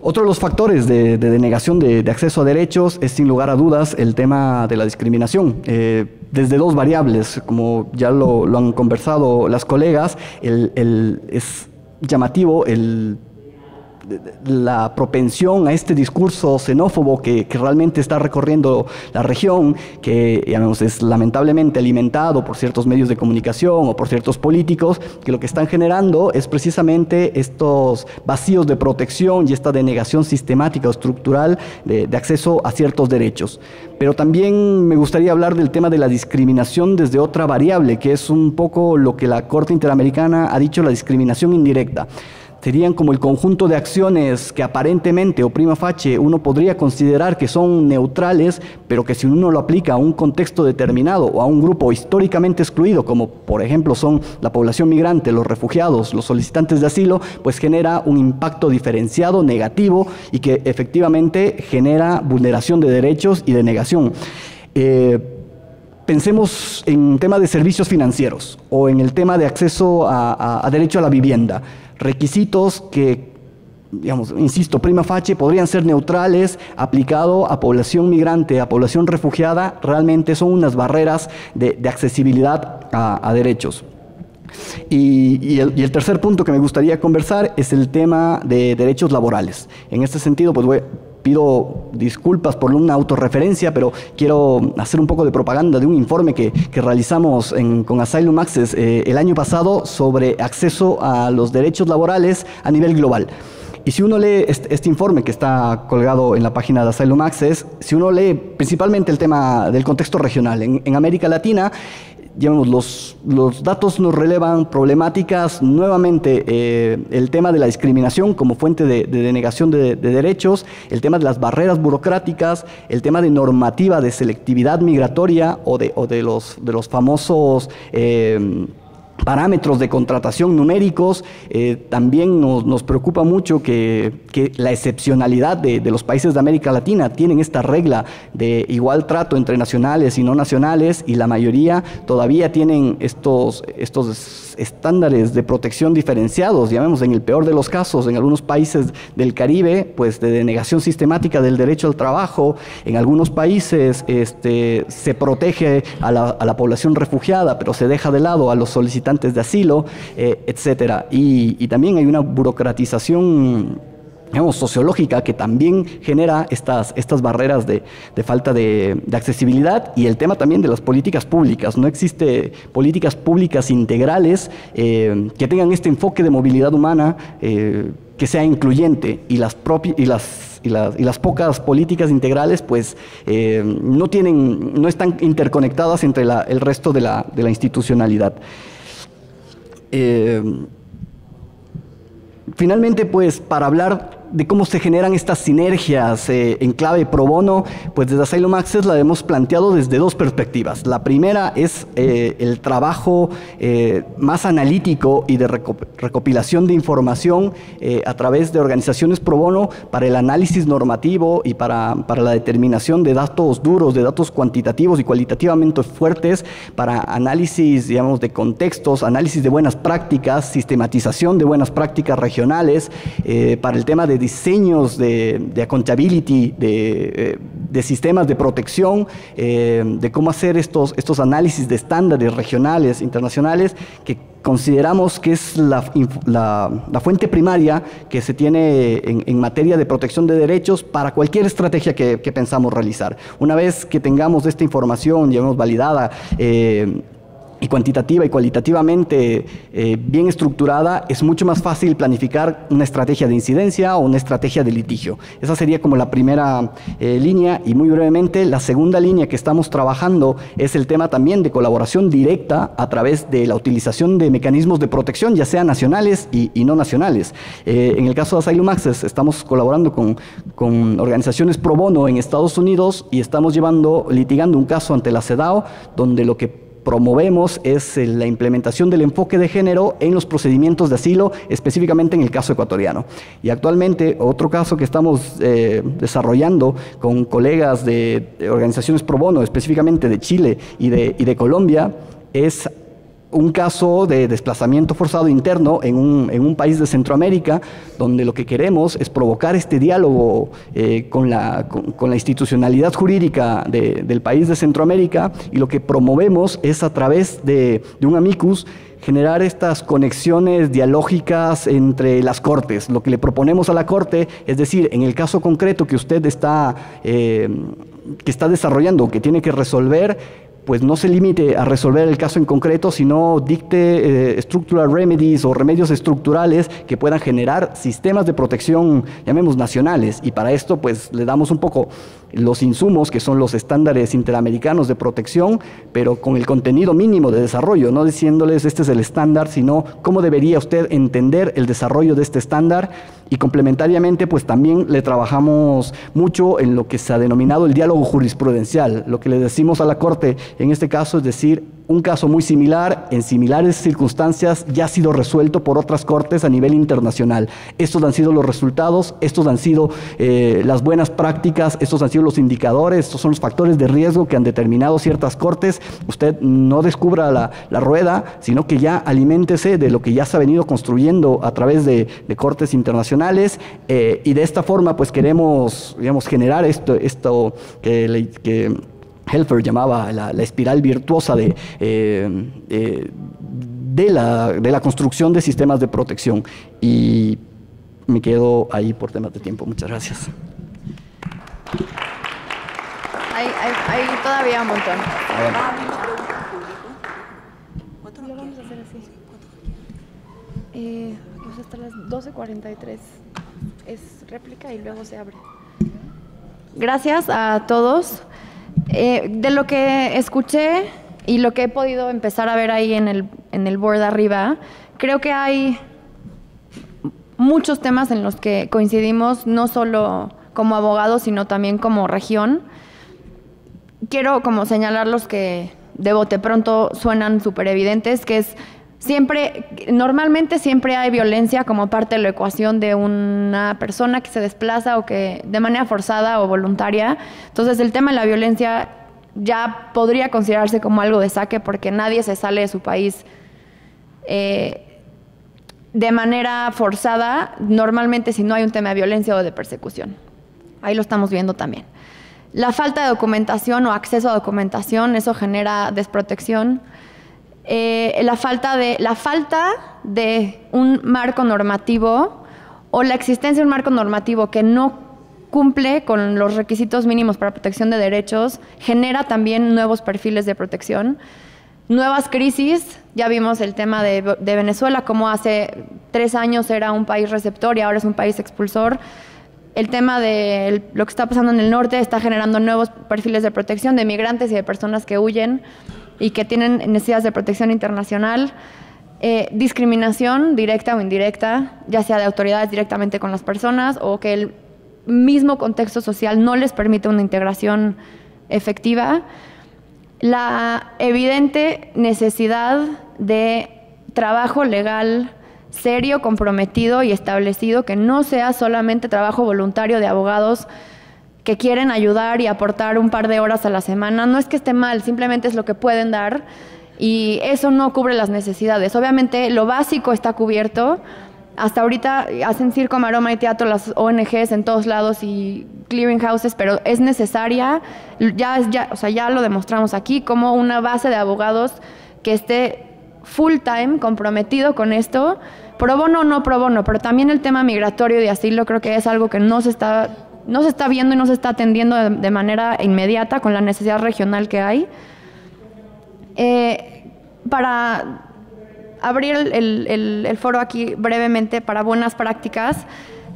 Otro de los factores de denegación de acceso a derechos es, sin lugar a dudas, el tema de la discriminación. Desde dos variables, como ya lo han conversado las colegas, es llamativo la propensión a este discurso xenófobo que realmente está recorriendo la región, que digamos, es lamentablemente alimentado por ciertos medios de comunicación o por ciertos políticos, que lo que están generando es precisamente estos vacíos de protección y esta denegación sistemática o estructural de acceso a ciertos derechos. Pero también me gustaría hablar del tema de la discriminación desde otra variable, que es un poco lo que la Corte Interamericana ha dicho, la discriminación indirecta. Serían como el conjunto de acciones que aparentemente o prima facie uno podría considerar que son neutrales, pero que si uno lo aplica a un contexto determinado o a un grupo históricamente excluido, como por ejemplo son la población migrante, los refugiados, los solicitantes de asilo, pues genera un impacto diferenciado, negativo, y que efectivamente genera vulneración de derechos y denegación. Pensemos en tema de servicios financieros o en el tema de acceso a derecho a la vivienda. Requisitos que, digamos, insisto, prima facie podrían ser neutrales, aplicado a población migrante, a población refugiada, realmente son unas barreras de accesibilidad a derechos. Y el tercer punto que me gustaría conversar es el tema de derechos laborales. En este sentido, pues pido disculpas por una autorreferencia, pero quiero hacer un poco de propaganda de un informe que realizamos con Asylum Access el año pasado sobre acceso a los derechos laborales a nivel global. Y si uno lee este informe que está colgado en la página de Asylum Access, si uno lee principalmente el tema del contexto regional en América Latina, digamos, los datos nos relevan problemáticas, nuevamente el tema de la discriminación como fuente de denegación de derechos, el tema de las barreras burocráticas, el tema de normativa de selectividad migratoria o de los famosos parámetros de contratación numéricos. También nos preocupa mucho que la excepcionalidad de los países de América Latina tienen esta regla de igual trato entre nacionales y no nacionales, y la mayoría todavía tienen estos estándares de protección diferenciados, llamemos en el peor de los casos, en algunos países del Caribe, pues de denegación sistemática del derecho al trabajo. En algunos países se protege a la población refugiada, pero se deja de lado a los solicitantes de asilo, etcétera. Y también hay una burocratización, digamos, sociológica que también genera estas barreras de falta de accesibilidad, y el tema también de las políticas públicas. No existe políticas públicas integrales que tengan este enfoque de movilidad humana que sea incluyente, y las pocas políticas integrales pues no están interconectadas entre el resto de la institucionalidad. Finalmente, pues, para hablar de cómo se generan estas sinergias en clave pro bono, pues desde Asylum Access la hemos planteado desde dos perspectivas. La primera es el trabajo más analítico y de recopilación de información a través de organizaciones pro bono para el análisis normativo y para la determinación de datos duros, de datos cuantitativos y cualitativamente fuertes, para análisis, digamos, de contextos, análisis de buenas prácticas, sistematización de buenas prácticas regionales, para el tema de de diseños de accountability, de sistemas de protección, de cómo hacer estos análisis de estándares regionales, internacionales, que consideramos que es la fuente primaria que se tiene en materia de protección de derechos para cualquier estrategia que pensamos realizar. Una vez que tengamos esta información, digamos, validada, y cuantitativa y cualitativamente bien estructurada, es mucho más fácil planificar una estrategia de incidencia o una estrategia de litigio. Esa sería como la primera línea, y muy brevemente la segunda línea que estamos trabajando es el tema también de colaboración directa a través de la utilización de mecanismos de protección, ya sean nacionales y no nacionales. En el caso de Asylum Access estamos colaborando con organizaciones pro bono en Estados Unidos y estamos litigando un caso ante la CEDAW, donde lo que promovemos es la implementación del enfoque de género en los procedimientos de asilo, específicamente en el caso ecuatoriano. Y actualmente otro caso que estamos desarrollando con colegas de organizaciones pro bono, específicamente de Chile y de Colombia, es un caso de desplazamiento forzado interno en un país de Centroamérica, donde lo que queremos es provocar este diálogo con la institucionalidad jurídica del país de Centroamérica, y lo que promovemos es, a través de un amicus, generar estas conexiones dialógicas entre las cortes. Lo que le proponemos a la corte es decir, en el caso concreto que usted está desarrollando, que tiene que resolver, pues no se limite a resolver el caso en concreto, sino dicte structural remedies o remedios estructurales que puedan generar sistemas de protección, llamemos nacionales, y para esto pues le damos un poco los insumos que son los estándares interamericanos de protección, pero con el contenido mínimo de desarrollo, no diciéndoles este es el estándar, sino cómo debería usted entender el desarrollo de este estándar. Y complementariamente pues también le trabajamos mucho en lo que se ha denominado el diálogo jurisprudencial. Lo que le decimos a la corte en este caso es decir, un caso muy similar, en similares circunstancias, ya ha sido resuelto por otras cortes a nivel internacional. Estos han sido los resultados, estos han sido las buenas prácticas, estos han sido los indicadores, estos son los factores de riesgo que han determinado ciertas cortes. Usted no descubra la rueda, sino que ya aliméntese de lo que ya se ha venido construyendo a través de cortes internacionales, y de esta forma pues queremos, digamos, generar esto que Helfer llamaba la espiral virtuosa de la construcción de sistemas de protección. Y me quedo ahí por temas de tiempo. Muchas gracias. Hay todavía un montón. ¿Cuánto lo vamos a hacer así? Vamos hasta las 12:43. Es réplica y luego se abre. Gracias a todos. De lo que escuché y lo que he podido empezar a ver ahí en el board arriba, creo que hay muchos temas en los que coincidimos, no solo como abogados, sino también como región. Quiero como señalar los que de bote pronto suenan súper evidentes, que es normalmente siempre hay violencia como parte de la ecuación de una persona que se desplaza o que de manera forzada o voluntaria. Entonces el tema de la violencia ya podría considerarse como algo de saque, porque nadie se sale de su país de manera forzada, normalmente, si no hay un tema de violencia o de persecución. Ahí lo estamos viendo también. La falta de documentación o acceso a documentación, eso genera desprotección. La falta de un marco normativo, o la existencia de un marco normativo que no cumple con los requisitos mínimos para protección de derechos, genera también nuevos perfiles de protección, nuevas crisis. Ya vimos el tema de Venezuela, como hace 3 años era un país receptor y ahora es un país expulsor. El tema de lo que está pasando en el norte está generando nuevos perfiles de protección de migrantes y de personas que huyen y que tienen necesidades de protección internacional, discriminación directa o indirecta, ya sea de autoridades directamente con las personas, o que el mismo contexto social no les permite una integración efectiva, la evidente necesidad de trabajo legal serio, comprometido y establecido, que no sea solamente trabajo voluntario de abogados que quieren ayudar y aportar un par de horas a la semana. No es que esté mal, simplemente es lo que pueden dar y eso no cubre las necesidades. Obviamente lo básico está cubierto, Hasta ahorita hacen circo, maroma y teatro las ONGs en todos lados y clearinghouses, pero es necesaria, ya lo demostramos aquí, como una base de abogados que esté full time comprometido con esto, pro bono o no pro bono, pero también el tema migratorio y asilo creo que es algo que no se está viendo y no se está atendiendo de manera inmediata con la necesidad regional que hay. Para abrir el foro aquí brevemente para buenas prácticas,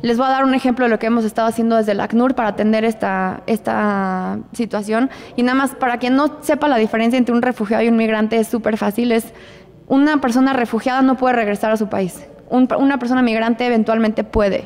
les voy a dar un ejemplo de lo que hemos estado haciendo desde la ACNUR para atender esta situación. Y nada más, para quien no sepa la diferencia entre un refugiado y un migrante, es súper fácil. Es una persona refugiada no puede regresar a su país. Una persona migrante eventualmente puede.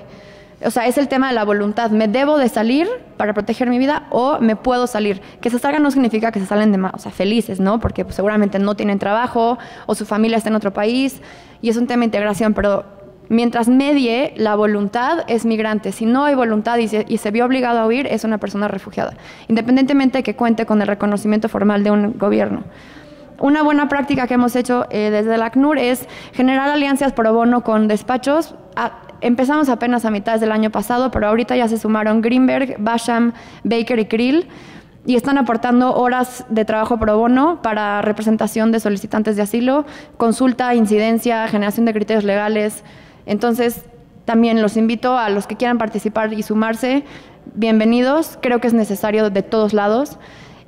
O sea, es el tema de la voluntad. Me debo de salir para proteger mi vida o me puedo salir. Que se salgan no significa que se salen de más, o sea, felices, ¿no? Porque pues, seguramente no tienen trabajo o su familia está en otro país y es un tema de integración, pero mientras medie la voluntad es migrante. Si no hay voluntad y se vio obligado a huir, es una persona refugiada, independientemente de que cuente con el reconocimiento formal de un gobierno. Una buena práctica que hemos hecho desde la ACNUR es generar alianzas pro bono con despachos. Empezamos apenas a mitad del año pasado, pero ahorita ya se sumaron Greenberg, Basham, Baker y Krill y están aportando horas de trabajo pro bono para representación de solicitantes de asilo, consulta, incidencia, generación de criterios legales. Entonces, también los invito a los que quieran participar y sumarse, bienvenidos. Creo que es necesario de todos lados.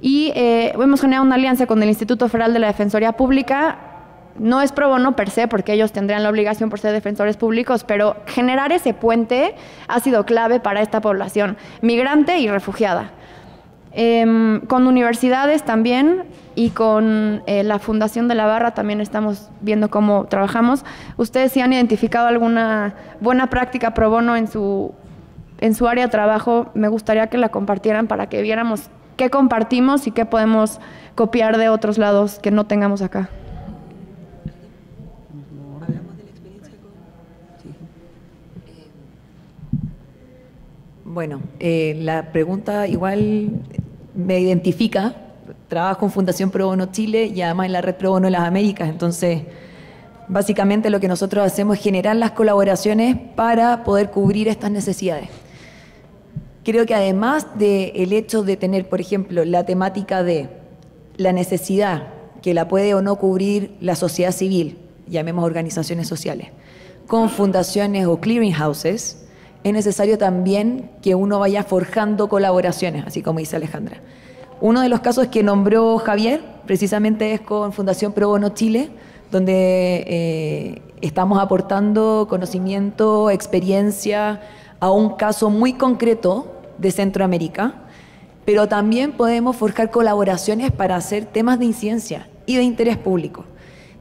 Y hemos generado una alianza con el Instituto Federal de la Defensoría Pública. No es pro bono per se, porque ellos tendrían la obligación por ser defensores públicos, pero generar ese puente ha sido clave para esta población, migrante y refugiada. Con universidades también y con la Fundación de la Barra también estamos viendo cómo trabajamos. ¿Ustedes sí han identificado alguna buena práctica pro bono en su área de trabajo? Me gustaría que la compartieran para que viéramos qué compartimos y qué podemos copiar de otros lados que no tengamos acá. Bueno, la pregunta igual me identifica. Trabajo en Fundación Pro Bono Chile y además en la Red Pro Bono de las Américas. Entonces, básicamente lo que nosotros hacemos es generar las colaboraciones para poder cubrir estas necesidades. Creo que además del hecho de tener, por ejemplo, la temática de la necesidad que la puede o no cubrir la sociedad civil, llamemos organizaciones sociales, con fundaciones o clearinghouses, es necesario también que uno vaya forjando colaboraciones, así como dice Alejandra. Uno de los casos que nombró Javier, precisamente es con Fundación Pro Bono Chile, donde estamos aportando conocimiento, experiencia a un caso muy concreto de Centroamérica, pero también podemos forjar colaboraciones para hacer temas de incidencia y de interés público.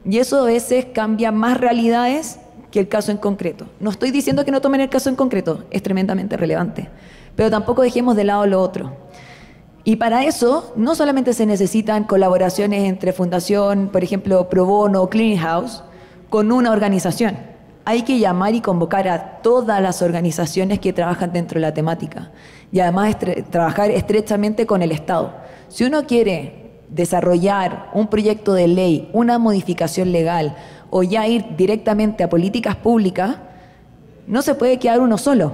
Y eso a veces cambia más realidades que el caso en concreto. No estoy diciendo que no tomen el caso en concreto, es tremendamente relevante, pero tampoco dejemos de lado lo otro. Y para eso, no solamente se necesitan colaboraciones entre fundación, por ejemplo, Pro Bono o Clearinghouse, con una organización. Hay que llamar y convocar a todas las organizaciones que trabajan dentro de la temática y además trabajar estrechamente con el Estado. Si uno quiere desarrollar un proyecto de ley, una modificación legal, o ya ir directamente a políticas públicas, no se puede quedar uno solo.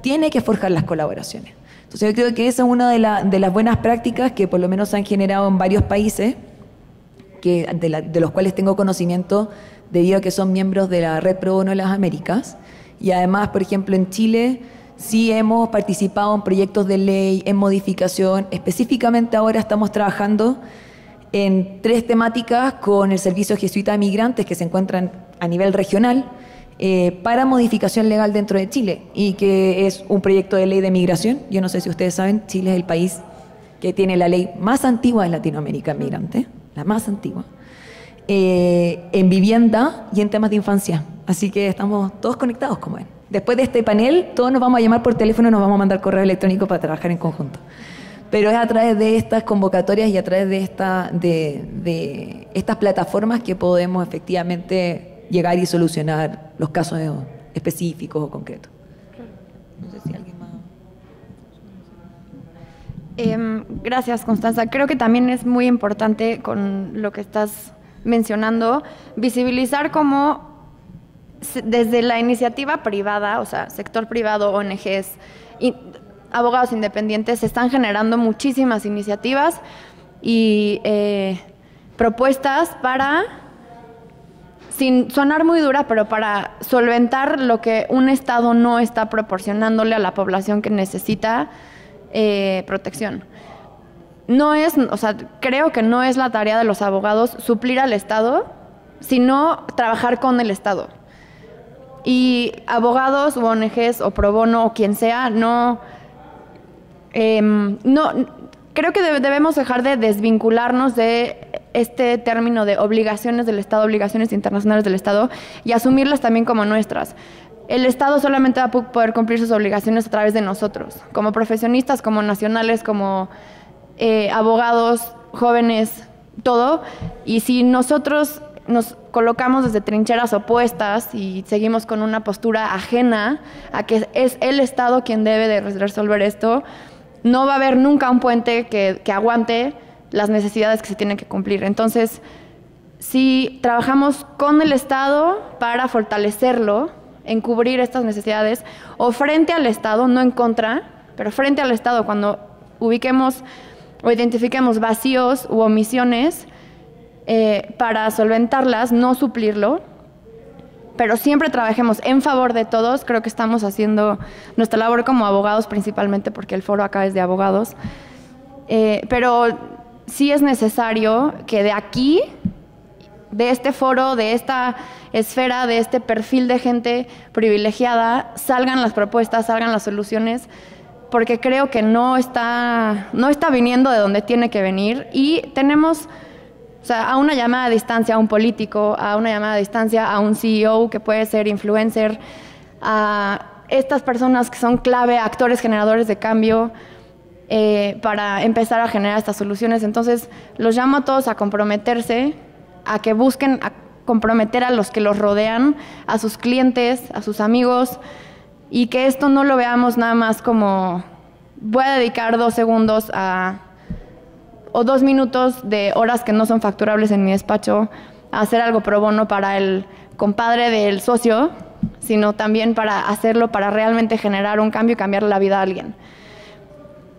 Tiene que forjar las colaboraciones. Entonces yo creo que esa es una de las buenas prácticas que por lo menos se han generado en varios países, de los cuales tengo conocimiento debido a que son miembros de la Red Pro Bono de las Américas. Y además, por ejemplo, en Chile sí hemos participado en proyectos de ley, en modificación. Específicamente ahora estamos trabajando en 3 temáticas con el Servicio Jesuita de Migrantes que se encuentran a nivel regional para modificación legal dentro de Chile y que es un proyecto de ley de migración. Yo no sé si ustedes saben, Chile es el país que tiene la ley más antigua de Latinoamérica migrante, la más antigua, en vivienda y en temas de infancia. Así que estamos todos conectados, como ven. Después de este panel, todos nos vamos a llamar por teléfono, nos vamos a mandar correo electrónico para trabajar en conjunto. Pero es a través de estas convocatorias y a través de estas plataformas que podemos efectivamente llegar y solucionar los casos específicos o concretos. No sé si alguien más. Gracias, Constanza. Creo que también es muy importante, con lo que estás mencionando, visibilizar cómo desde la iniciativa privada, o sea, sector privado, ONGs, abogados independientes, se están generando muchísimas iniciativas y propuestas para, sin sonar muy dura, pero para solventar lo que un Estado no está proporcionándole a la población que necesita protección. No es, o sea, creo que no es la tarea de los abogados suplir al Estado, sino trabajar con el Estado. Y abogados u ONGs o pro bono o quien sea, creo que debemos dejar de desvincularnos de este término de obligaciones del Estado, obligaciones internacionales del Estado, y asumirlas también como nuestras. El Estado solamente va a poder cumplir sus obligaciones a través de nosotros, como profesionistas, como nacionales, como abogados, jóvenes, todo. Y si nosotros nos colocamos desde trincheras opuestas y seguimos con una postura ajena a que es el Estado quien debe de resolver esto, no va a haber nunca un puente que aguante las necesidades que se tienen que cumplir. Entonces, si trabajamos con el Estado para fortalecerlo, encubrir estas necesidades, o frente al Estado, no en contra, pero frente al Estado, cuando ubiquemos o identifiquemos vacíos u omisiones, para solventarlas, no suplirlo, pero siempre trabajemos en favor de todos. Creo que estamos haciendo nuestra labor como abogados principalmente, porque el foro acá es de abogados, pero sí es necesario que de aquí, de este foro, de esta esfera, de este perfil de gente privilegiada, salgan las propuestas, salgan las soluciones, porque creo que no está viniendo de donde tiene que venir, y tenemos... O sea, a una llamada a distancia a un político, a una llamada a distancia a un CEO que puede ser influencer, a estas personas que son clave, actores generadores de cambio, para empezar a generar estas soluciones. Entonces, los llamo a todos a comprometerse, a que busquen a comprometer a los que los rodean, a sus clientes, a sus amigos, y que esto no lo veamos nada más como voy a dedicar 2 segundos o 2 minutos de horas que no son facturables en mi despacho a hacer algo pro bono para el compadre del socio, sino también para hacerlo, para realmente generar un cambio y cambiar la vida a alguien.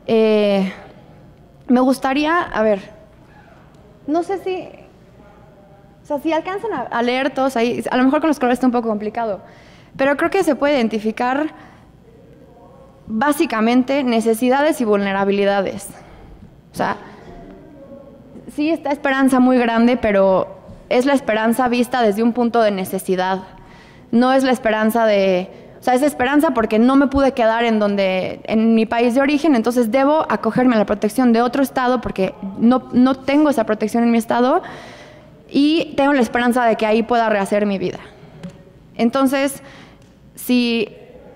Me gustaría, a ver, no sé si, o sea, si alcanzan a leer todos ahí, a lo mejor con los colores está un poco complicado, pero creo que se puede identificar básicamente necesidades y vulnerabilidades. O sea, sí, esta esperanza muy grande, pero es la esperanza vista desde un punto de necesidad. No es la esperanza de... O sea, es esperanza porque no me pude quedar en mi país de origen, entonces debo acogerme a la protección de otro estado porque no tengo esa protección en mi estado, y tengo la esperanza de que ahí pueda rehacer mi vida. Entonces, si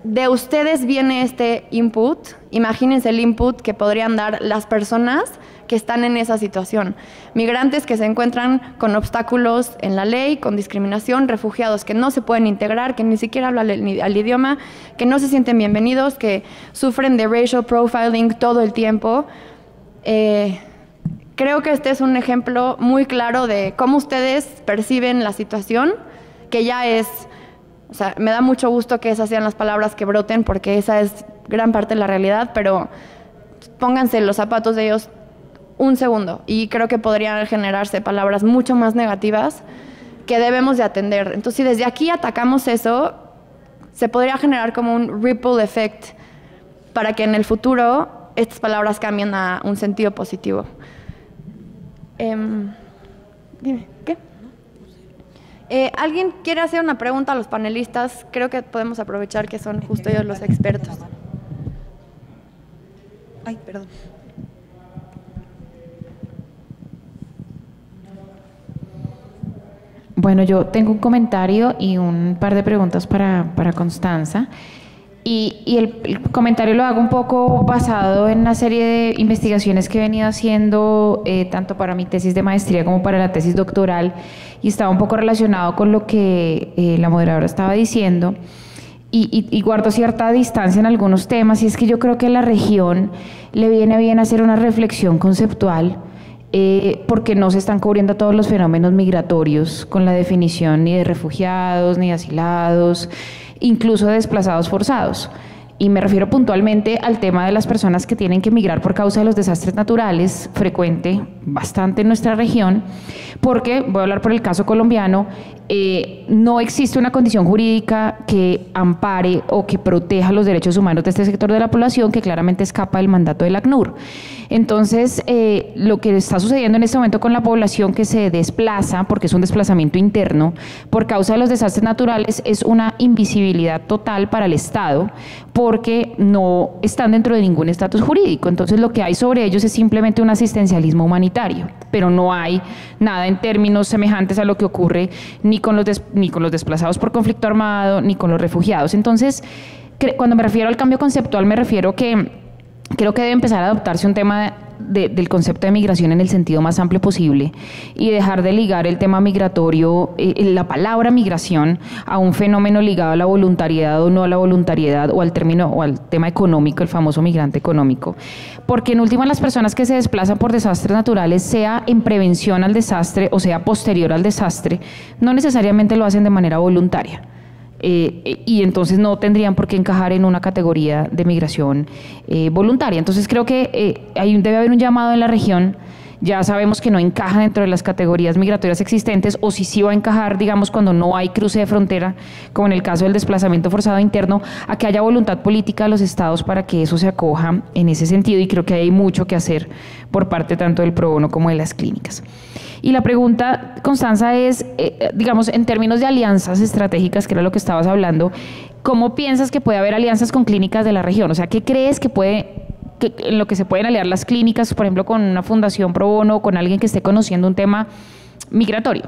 de ustedes viene este input, imagínense el input que podrían dar las personas que están en esa situación. Migrantes que se encuentran con obstáculos en la ley, con discriminación, refugiados que no se pueden integrar, que ni siquiera hablan el idioma, que no se sienten bienvenidos, que sufren de racial profiling todo el tiempo. Creo que este es un ejemplo muy claro de cómo ustedes perciben la situación, que ya es... O sea, me da mucho gusto que esas sean las palabras que broten, porque esa es gran parte de la realidad, pero pónganse los zapatos de ellos un segundo, y creo que podrían generarse palabras mucho más negativas que debemos de atender. Entonces, si desde aquí atacamos eso, se podría generar como un ripple effect para que en el futuro estas palabras cambien a un sentido positivo. Dime, ¿qué? ¿Alguien quiere hacer una pregunta a los panelistas? Creo que podemos aprovechar que son justo ellos los expertos. Ay, perdón. Bueno, yo tengo un comentario y un par de preguntas para Constanza. Y el comentario lo hago un poco basado en una serie de investigaciones que he venido haciendo, tanto para mi tesis de maestría como para la tesis doctoral, y estaba un poco relacionado con lo que la moderadora estaba diciendo. Y guardo cierta distancia en algunos temas, y es que yo creo que a la región le viene bien hacer una reflexión conceptual porque no se están cubriendo todos los fenómenos migratorios con la definición ni de refugiados, ni de asilados, incluso de desplazados forzados. Y me refiero puntualmente al tema de las personas que tienen que migrar por causa de los desastres naturales, frecuente, bastante en nuestra región, porque, voy a hablar por el caso colombiano, no existe una condición jurídica que ampare o que proteja los derechos humanos de este sector de la población, que claramente escapa del mandato del ACNUR. Entonces, lo que está sucediendo en este momento con la población que se desplaza, porque es un desplazamiento interno, por causa de los desastres naturales, es una invisibilidad total para el Estado, porque no están dentro de ningún estatus jurídico. Entonces, lo que hay sobre ellos es simplemente un asistencialismo humanitario, pero no hay nada en términos semejantes a lo que ocurre ni con los desplazados por conflicto armado, ni con los refugiados. Entonces, cuando me refiero al cambio conceptual, me refiero que creo que debe empezar a adoptarse un tema del concepto de migración en el sentido más amplio posible y dejar de ligar el tema migratorio, la palabra migración, a un fenómeno ligado a la voluntariedad o no a la voluntariedad, o al término o al tema económico, el famoso migrante económico, porque en última las personas que se desplazan por desastres naturales, sea en prevención al desastre o sea posterior al desastre, no necesariamente lo hacen de manera voluntaria. Y entonces no tendrían por qué encajar en una categoría de migración voluntaria. Entonces creo que debe haber un llamado en la región. Ya sabemos que no encaja dentro de las categorías migratorias existentes, o si sí va a encajar, digamos, cuando no hay cruce de frontera, como en el caso del desplazamiento forzado interno, a que haya voluntad política de los estados para que eso se acoja en ese sentido, y creo que hay mucho que hacer por parte tanto del Pro Bono como de las clínicas. Y la pregunta, Constanza, es, digamos, en términos de alianzas estratégicas, que era lo que estabas hablando, ¿cómo piensas que puede haber alianzas con clínicas de la región? O sea, ¿qué crees que en lo que se pueden aliar las clínicas, por ejemplo, con una fundación pro bono o con alguien que esté conociendo un tema migratorio?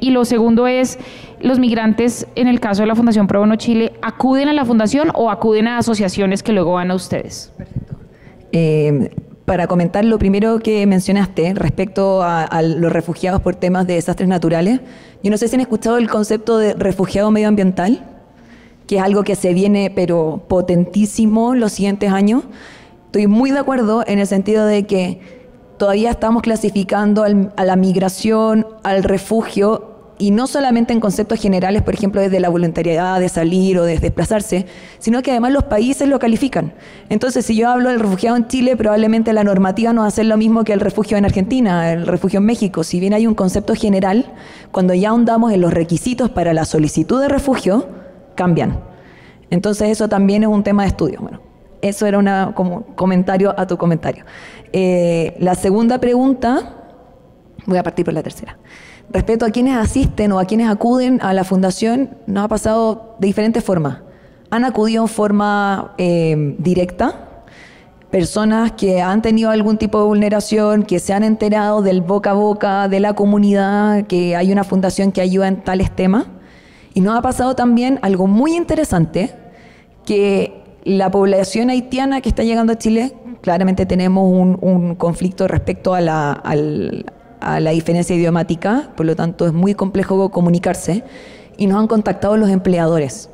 Y lo segundo es, ¿los migrantes, en el caso de la Fundación Pro Bono Chile, acuden a la fundación o acuden a asociaciones que luego van a ustedes? Perfecto. Para comentar lo primero que mencionaste respecto a los refugiados por temas de desastres naturales, yo no sé si han escuchado el concepto de refugiado medioambiental, que es algo que se viene pero potentísimo los siguientes años. Estoy muy de acuerdo en el sentido de que todavía estamos clasificando a la migración, al refugio, y no solamente en conceptos generales, por ejemplo, desde la voluntariedad de salir o de desplazarse, sino que además los países lo califican. Entonces, si yo hablo del refugiado en Chile, probablemente la normativa no va a ser lo mismo que el refugio en Argentina, el refugio en México. Si bien hay un concepto general, cuando ya ahondamos en los requisitos para la solicitud de refugio, cambian. Entonces, eso también es un tema de estudio. Bueno, eso era como comentario a tu comentario. La segunda pregunta, voy a partir por la tercera. Respecto a quienes asisten o a quienes acuden a la fundación, nos ha pasado de diferentes formas. Han acudido en forma directa personas que han tenido algún tipo de vulneración, que se han enterado del boca a boca de la comunidad, que hay una fundación que ayuda en tales temas. Y nos ha pasado también algo muy interesante, que la población haitiana que está llegando a Chile, claramente tenemos un conflicto respecto a la diferencia idiomática, por lo tanto es muy complejo comunicarse, y nos han contactado los empleadores,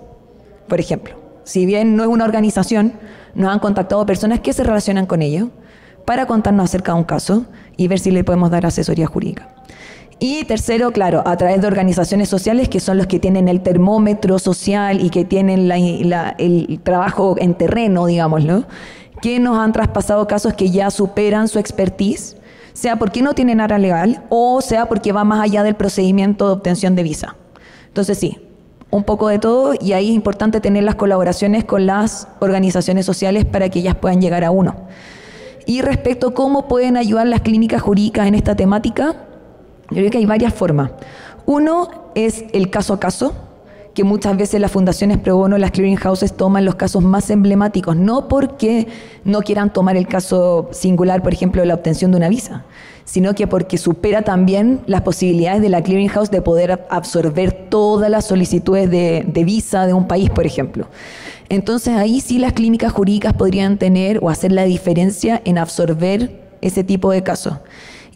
por ejemplo. Si bien no es una organización, nos han contactado personas que se relacionan con ellos para contarnos acerca de un caso y ver si le podemos dar asesoría jurídica. Y tercero, claro, a través de organizaciones sociales, que son los que tienen el termómetro social y que tienen el trabajo en terreno, digámoslo, que nos han traspasado casos que ya superan su expertise, sea porque no tienen área legal o sea porque va más allá del procedimiento de obtención de visa. Entonces sí, un poco de todo, y ahí es importante tener las colaboraciones con las organizaciones sociales para que ellas puedan llegar a uno. Y respecto a cómo pueden ayudar las clínicas jurídicas en esta temática, yo creo que hay varias formas. Uno es el caso a caso, que muchas veces las fundaciones pro bono, las clearing houses, toman los casos más emblemáticos, no porque no quieran tomar el caso singular, por ejemplo, de la obtención de una visa, sino que porque supera también las posibilidades de la clearing house de poder absorber todas las solicitudes de visa de un país, por ejemplo. Entonces, ahí sí las clínicas jurídicas podrían tener o hacer la diferencia en absorber ese tipo de casos.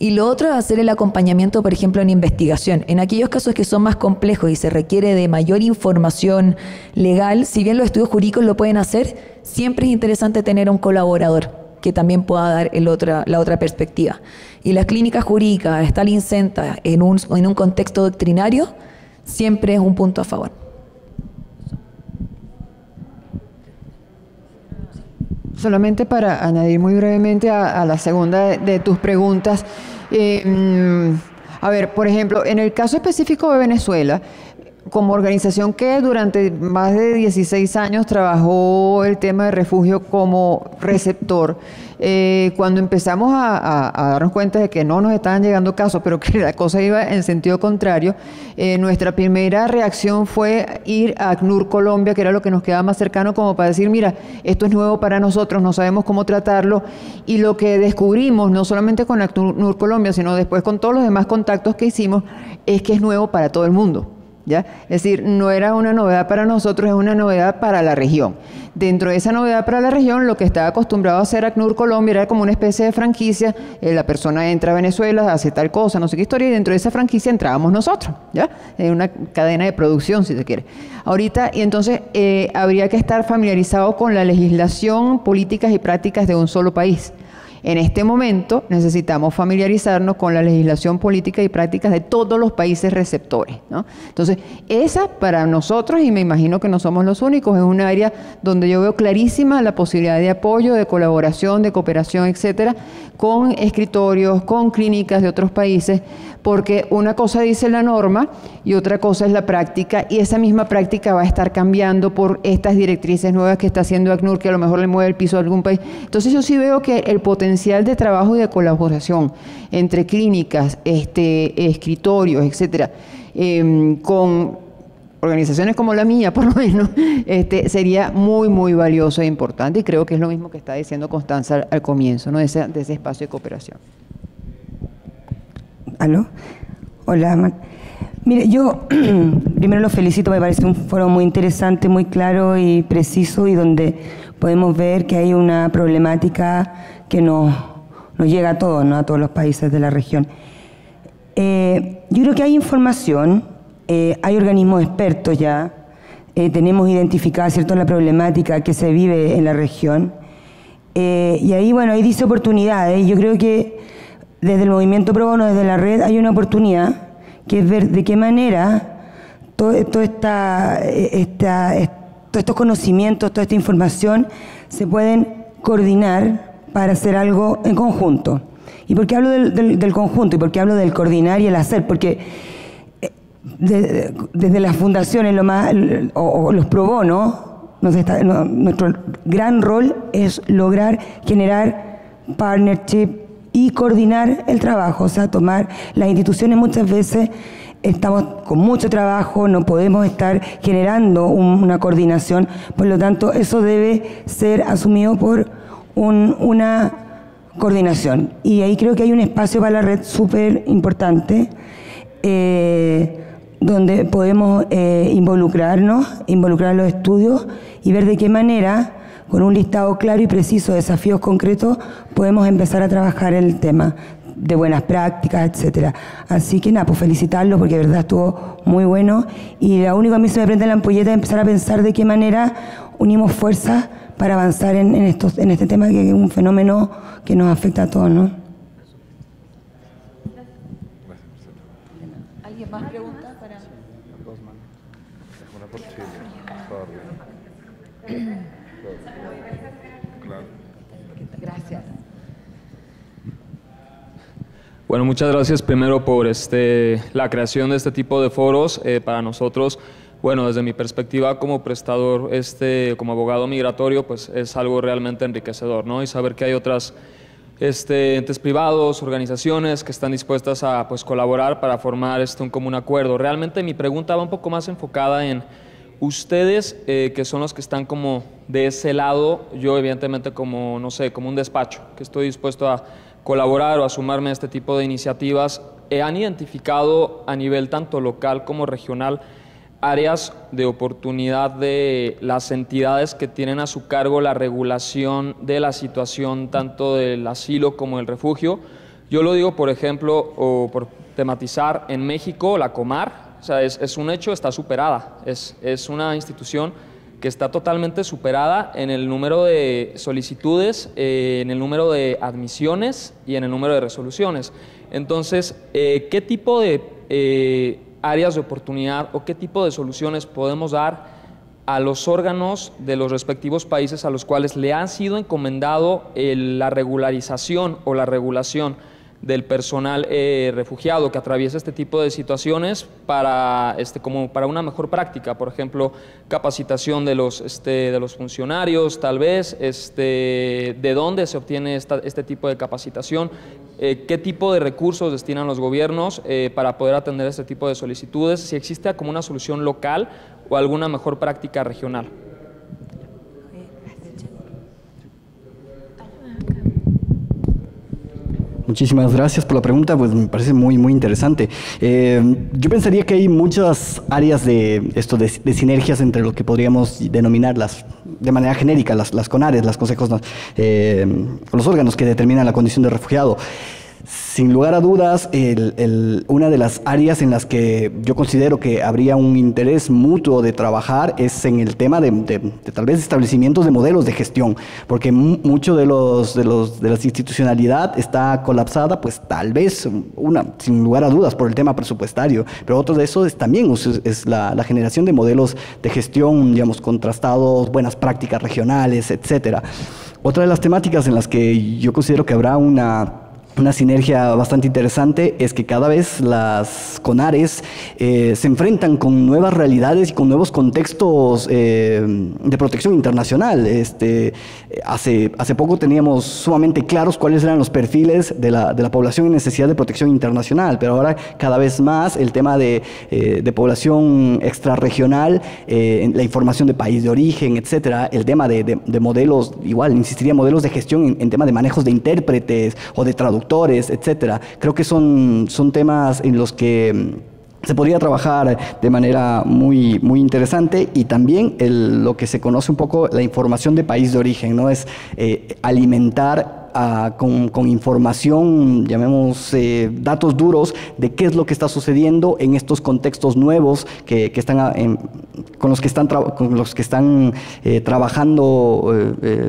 Y lo otro es hacer el acompañamiento, por ejemplo, en investigación. En aquellos casos que son más complejos y se requiere de mayor información legal, si bien los estudios jurídicos lo pueden hacer, siempre es interesante tener un colaborador. que también pueda dar la otra perspectiva. Y las clínicas jurídicas, estar insertas en un contexto doctrinario, siempre es un punto a favor. Solamente para añadir muy brevemente a la segunda de tus preguntas, a ver, por ejemplo, en el caso específico de Venezuela, como organización que durante más de 16 años trabajó el tema de refugio como receptor, cuando empezamos a darnos cuenta de que no nos estaban llegando casos, pero que la cosa iba en sentido contrario, nuestra primera reacción fue ir a ACNUR Colombia, que era lo que nos quedaba más cercano, como para decir, mira, esto es nuevo para nosotros, no sabemos cómo tratarlo. Y lo que descubrimos, no solamente con ACNUR Colombia, sino después con todos los demás contactos que hicimos, es que es nuevo para todo el mundo. ¿Ya? Es decir, no era una novedad para nosotros, es una novedad para la región. Dentro de esa novedad para la región, lo que estaba acostumbrado a hacer ACNUR Colombia era como una especie de franquicia, la persona entra a Venezuela, hace tal cosa, no sé qué historia, y dentro de esa franquicia entrábamos nosotros, ¿ya? En una cadena de producción, si se quiere. Ahorita, y entonces, habría que estar familiarizado con la legislación, políticas y prácticas de un solo país. En este momento necesitamos familiarizarnos con la legislación política y prácticas de todos los países receptores, ¿no? Entonces, esa para nosotros, y me imagino que no somos los únicos, es un área donde yo veo clarísima la posibilidad de apoyo, de colaboración, de cooperación, etcétera, con escritorios, con clínicas de otros países, porque una cosa dice la norma y otra cosa es la práctica, y esa misma práctica va a estar cambiando por estas directrices nuevas que está haciendo ACNUR, que a lo mejor le mueve el piso a algún país. Entonces yo sí veo que el potencial de trabajo y de colaboración entre clínicas, escritorios, etcétera, con organizaciones como la mía, por lo menos, sería muy, muy valioso e importante, y creo que es lo mismo que está diciendo Constanza al comienzo, ¿no? de ese espacio de cooperación. ¿Aló? Hola, mire, yo primero los felicito, me parece un foro muy interesante, muy claro y preciso, y donde podemos ver que hay una problemática que nos llega a todos, ¿no? A todos los países de la región. Yo creo que hay información, hay organismos expertos ya, tenemos identificada, ¿cierto?, la problemática que se vive en la región, y ahí, bueno, ahí dice oportunidades. Yo creo que desde el movimiento Pro Bono, desde la red, hay una oportunidad que es ver de qué manera todos estos conocimientos, toda esta información se pueden coordinar para hacer algo en conjunto. ¿Y por qué hablo del conjunto? ¿Y por qué hablo del coordinar y el hacer? Porque desde las fundaciones o los Pro Bono, nuestro gran rol es lograr generar partnership y coordinar el trabajo, o sea, tomar las instituciones. Muchas veces estamos con mucho trabajo, no podemos estar generando una coordinación, por lo tanto eso debe ser asumido por una coordinación, y ahí creo que hay un espacio para la red súper importante, donde podemos involucrar los estudios y ver de qué manera, con un listado claro y preciso de desafíos concretos, podemos empezar a trabajar el tema de buenas prácticas, etcétera. Así que nada, pues felicitarlos, porque de verdad estuvo muy bueno, y lo único que a mí se me prende la ampolleta es empezar a pensar de qué manera unimos fuerzas para avanzar en este tema, que es un fenómeno que nos afecta a todos, ¿no? ¿Alguien más pregunta? Gracias. Bueno, muchas gracias primero por la creación de este tipo de foros. Para nosotros, bueno, desde mi perspectiva como prestador, como abogado migratorio, pues es algo realmente enriquecedor, ¿no? Y saber que hay otras entes privados, organizaciones que están dispuestas a colaborar para formar un común acuerdo. Realmente mi pregunta va un poco más enfocada en ustedes, que son los que están como de ese lado. Yo evidentemente como, no sé, como un despacho, que estoy dispuesto a colaborar o a sumarme a este tipo de iniciativas, ¿han identificado a nivel tanto local como regional áreas de oportunidad de las entidades que tienen a su cargo la regulación de la situación tanto del asilo como del refugio? Yo lo digo, por ejemplo, o por tematizar, en México, la Comar, o sea, es un hecho, está superada, es una institución que está totalmente superada en el número de solicitudes, en el número de admisiones y en el número de resoluciones. Entonces, ¿qué tipo de áreas de oportunidad o qué tipo de soluciones podemos dar a los órganos de los respectivos países a los cuales le han sido encomendado la regularización o la regulación del personal refugiado que atraviesa este tipo de situaciones para, como para una mejor práctica? Por ejemplo, capacitación de los funcionarios, tal vez, de dónde se obtiene este tipo de capacitación, qué tipo de recursos destinan los gobiernos para poder atender este tipo de solicitudes, si existe como una solución local o alguna mejor práctica regional. Muchísimas gracias por la pregunta, pues me parece muy interesante. Yo pensaría que hay muchas áreas de sinergias entre lo que podríamos denominarlas de manera genérica, las CONARES, las consejos, los órganos que determinan la condición de refugiado. Sin lugar a dudas, una de las áreas en las que yo considero que habría un interés mutuo de trabajar es en el tema de tal vez establecimientos de modelos de gestión, porque mucho de la institucionalidad está colapsada, pues tal vez, sin lugar a dudas, por el tema presupuestario, pero otro de eso es también la generación de modelos de gestión, digamos, contrastados, buenas prácticas regionales, etcétera. Otra de las temáticas en las que yo considero que habrá una sinergia bastante interesante es que cada vez las CONARES se enfrentan con nuevas realidades y con nuevos contextos de protección internacional. Hace poco teníamos sumamente claros cuáles eran los perfiles de la población en necesidad de protección internacional, pero ahora cada vez más el tema de población extrarregional, la información de país de origen, etcétera, el tema de modelos, igual insistiría, modelos de gestión en tema de manejos de intérpretes o de traductores, etcétera. Creo que son temas en los que se podría trabajar de manera muy interesante, y también lo que se conoce un poco la información de país de origen, ¿no? Es alimentar con información, llamemos datos duros, de qué es lo que está sucediendo en estos contextos nuevos que están con los que están trabajando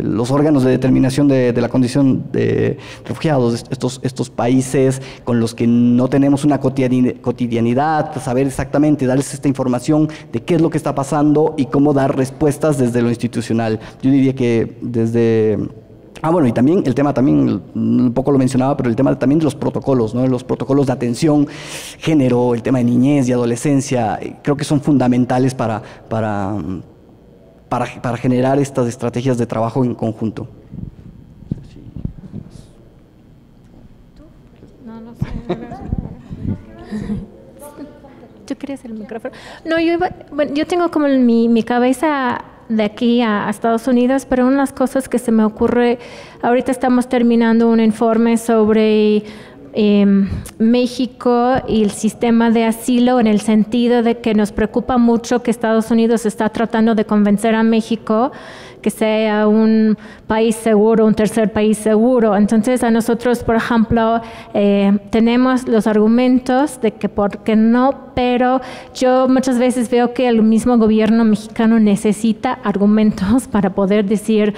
los órganos de determinación de la condición de refugiados, estos países con los que no tenemos una cotidianidad, saber exactamente, darles esta información de qué es lo que está pasando y cómo dar respuestas desde lo institucional. Yo diría que desde... bueno, y también el tema, un poco lo mencionaba, pero el tema también de los protocolos, ¿no? Los protocolos de atención, género, el tema de niñez y adolescencia, creo que son fundamentales para generar estas estrategias de trabajo en conjunto. ¿Tú quieres el micrófono? No, yo tengo como mi cabeza de aquí a Estados Unidos, pero una de las cosas que se me ocurre, ahorita estamos terminando un informe sobre México y el sistema de asilo, en el sentido de que nos preocupa mucho que Estados Unidos está tratando de convencer a México que sea un país seguro, un tercer país seguro. Entonces, a nosotros, por ejemplo, tenemos los argumentos de que por qué no, pero yo muchas veces veo que el mismo gobierno mexicano necesita argumentos para poder decir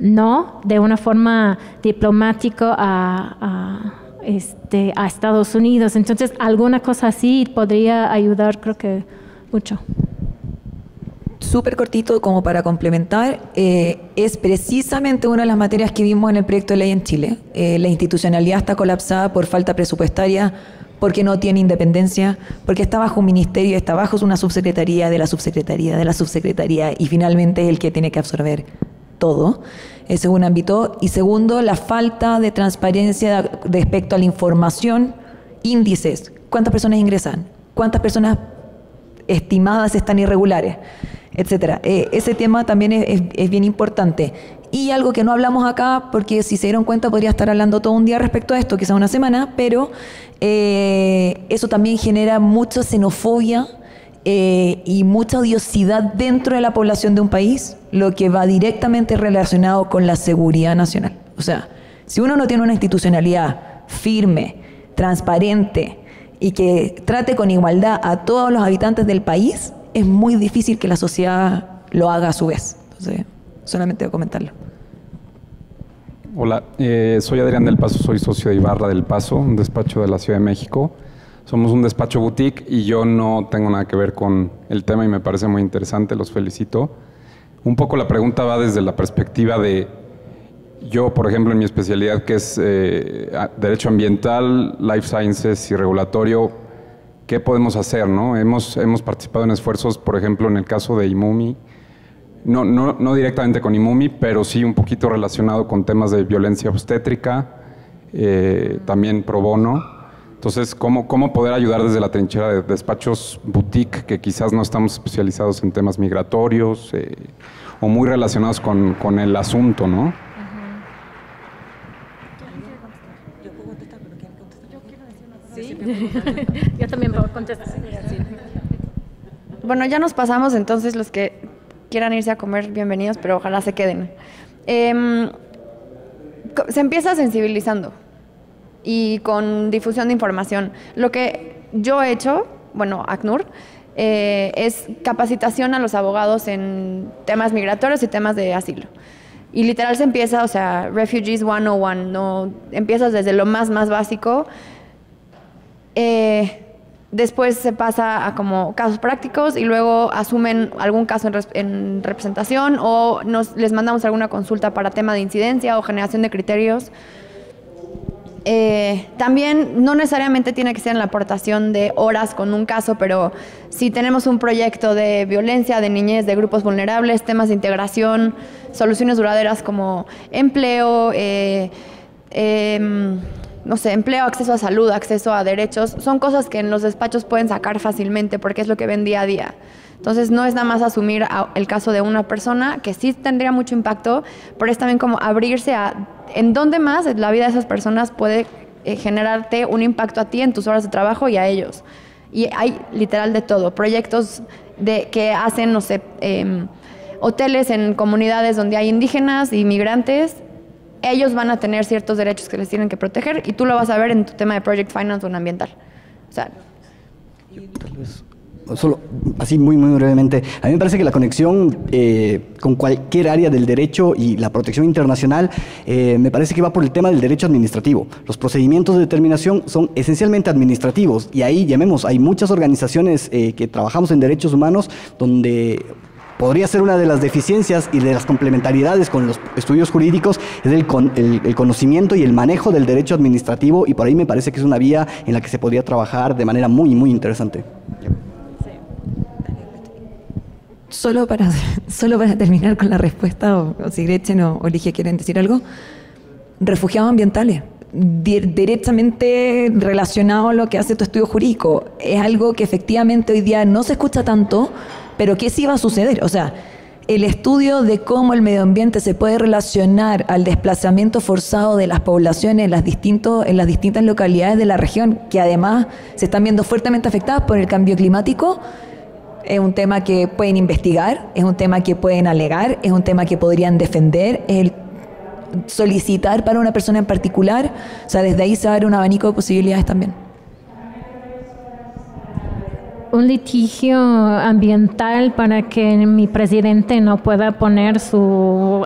no de una forma diplomática a Estados Unidos. Entonces, alguna cosa así podría ayudar, creo que mucho. Súper cortito, como para complementar, es precisamente una de las materias que vimos en el proyecto de ley en Chile. La institucionalidad está colapsada por falta presupuestaria, porque no tiene independencia, porque está bajo un ministerio, está bajo una subsecretaría, de la subsecretaría, de la subsecretaría, y finalmente es el que tiene que absorber todo. Ese es un ámbito. Y segundo, la falta de transparencia respecto a la información, índices, cuántas personas ingresan, cuántas personas estimadas están irregulares, etcétera. Ese tema también es bien importante. Y algo que no hablamos acá, porque si se dieron cuenta podría estar hablando todo un día respecto a esto, quizá una semana, pero eso también genera mucha xenofobia y mucha odiosidad dentro de la población de un país, lo que va directamente relacionado con la seguridad nacional. O sea, si uno no tiene una institucionalidad firme, transparente, y que trate con igualdad a todos los habitantes del país, es muy difícil que la sociedad lo haga a su vez. Entonces, solamente voy a comentarlo. Hola, soy Adrián del Paso, soy socio de Ibarra del Paso, un despacho de la Ciudad de México. Somos un despacho boutique y yo no tengo nada que ver con el tema y me parece muy interesante, los felicito. Un poco la pregunta va desde la perspectiva de, yo por ejemplo en mi especialidad que es Derecho Ambiental, Life Sciences y Regulatorio, ¿qué podemos hacer? ¿No? Hemos participado en esfuerzos, por ejemplo en el caso de IMUMI, no directamente con IMUMI, pero sí un poquito relacionado con temas de violencia obstétrica, también pro bono. Entonces, ¿cómo poder ayudar desde la trinchera de despachos boutique que quizás no estamos especializados en temas migratorios o muy relacionados con el asunto, ¿no? Yo puedo contestar, pero ¿quién contesta? Yo quiero decir una cosa. Sí, yo también puedo contestar. Sí. Bueno, ya nos pasamos, entonces los que quieran irse a comer, bienvenidos, pero ojalá se queden. Se empieza sensibilizando y con difusión de información. Lo que yo he hecho, bueno, ACNUR, es capacitación a los abogados en temas migratorios y temas de asilo. Y literal se empieza, o sea, Refugees 101, ¿no? Empiezas desde lo más básico. Después se pasa a como casos prácticos y luego asumen algún caso en representación o les mandamos alguna consulta para tema de incidencia o generación de criterios. También no necesariamente tiene que ser en la aportación de horas con un caso, pero si tenemos un proyecto de violencia, de niñez, de grupos vulnerables, temas de integración, soluciones duraderas como empleo, no sé, empleo, acceso a salud, acceso a derechos, son cosas que en los despachos pueden sacar fácilmente porque es lo que ven día a día. Entonces no es nada más asumir el caso de una persona, que sí tendría mucho impacto, pero es también como abrirse a en dónde más la vida de esas personas puede generarte un impacto a ti en tus horas de trabajo y a ellos. Y hay literal de todo, proyectos que hacen, no sé, hoteles en comunidades donde hay indígenas y migrantes. Ellos van a tener ciertos derechos que les tienen que proteger y tú lo vas a ver en tu tema de Project Finance o en ambiental. O sea, solo así muy brevemente, a mí me parece que la conexión con cualquier área del derecho y la protección internacional me parece que va por el tema del derecho administrativo. Los procedimientos de determinación son esencialmente administrativos y ahí, llamemos, hay muchas organizaciones que trabajamos en derechos humanos donde podría ser una de las deficiencias y de las complementariedades con los estudios jurídicos es el conocimiento y el manejo del derecho administrativo y por ahí me parece que es una vía en la que se podría trabajar de manera muy interesante. Solo para terminar con la respuesta, o si Gretchen o Ligia quieren decir algo, refugiados ambientales, directamente relacionado a lo que hace tu estudio jurídico, es algo que efectivamente hoy día no se escucha tanto, pero que sí va a suceder. O sea, el estudio de cómo el medio ambiente se puede relacionar al desplazamiento forzado de las poblaciones en las distintas localidades de la región, que además se están viendo fuertemente afectadas por el cambio climático, es un tema que pueden investigar, es un tema que pueden alegar, es un tema que podrían defender, es el solicitar para una persona en particular. O sea, desde ahí se abre un abanico de posibilidades también. Un litigio ambiental para que mi presidente no pueda poner su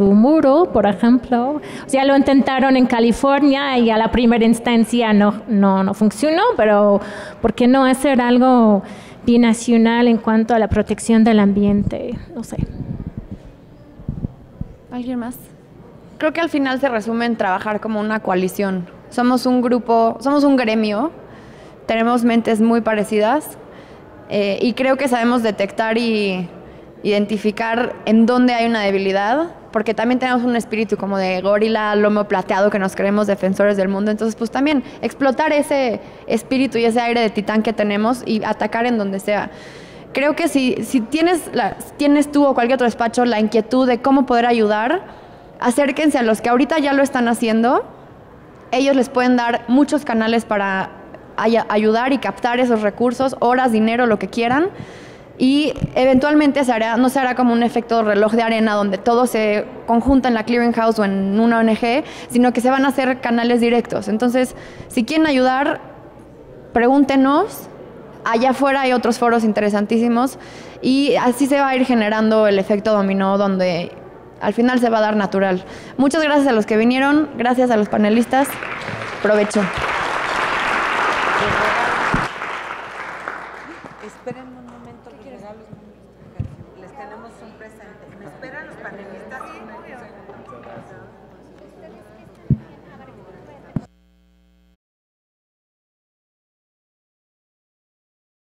muro, por ejemplo. O sea, lo intentaron en California y a la primera instancia no funcionó, pero ¿por qué no hacer algo binacional en cuanto a la protección del ambiente? No sé. ¿Alguien más? Creo que al final se resume en trabajar como una coalición. Somos un grupo, somos un gremio, tenemos mentes muy parecidas y creo que sabemos detectar y identificar en dónde hay una debilidad, porque también tenemos un espíritu como de gorila, lomo plateado, que nos creemos defensores del mundo. Entonces, pues también explotar ese espíritu y ese aire de titán que tenemos y atacar en donde sea. Creo que si tienes tú o cualquier otro despacho la inquietud de cómo poder ayudar, acérquense a los que ahorita ya lo están haciendo. Ellos les pueden dar muchos canales para ayudar y captar esos recursos, horas, dinero, lo que quieran. Y eventualmente no se hará como un efecto reloj de arena donde todo se conjunta en la clearinghouse o en una ONG, sino que se van a hacer canales directos. Entonces, si quieren ayudar, pregúntenos, allá afuera hay otros foros interesantísimos y así se va a ir generando el efecto dominó donde al final se va a dar natural. Muchas gracias a los que vinieron, gracias a los panelistas. Provecho.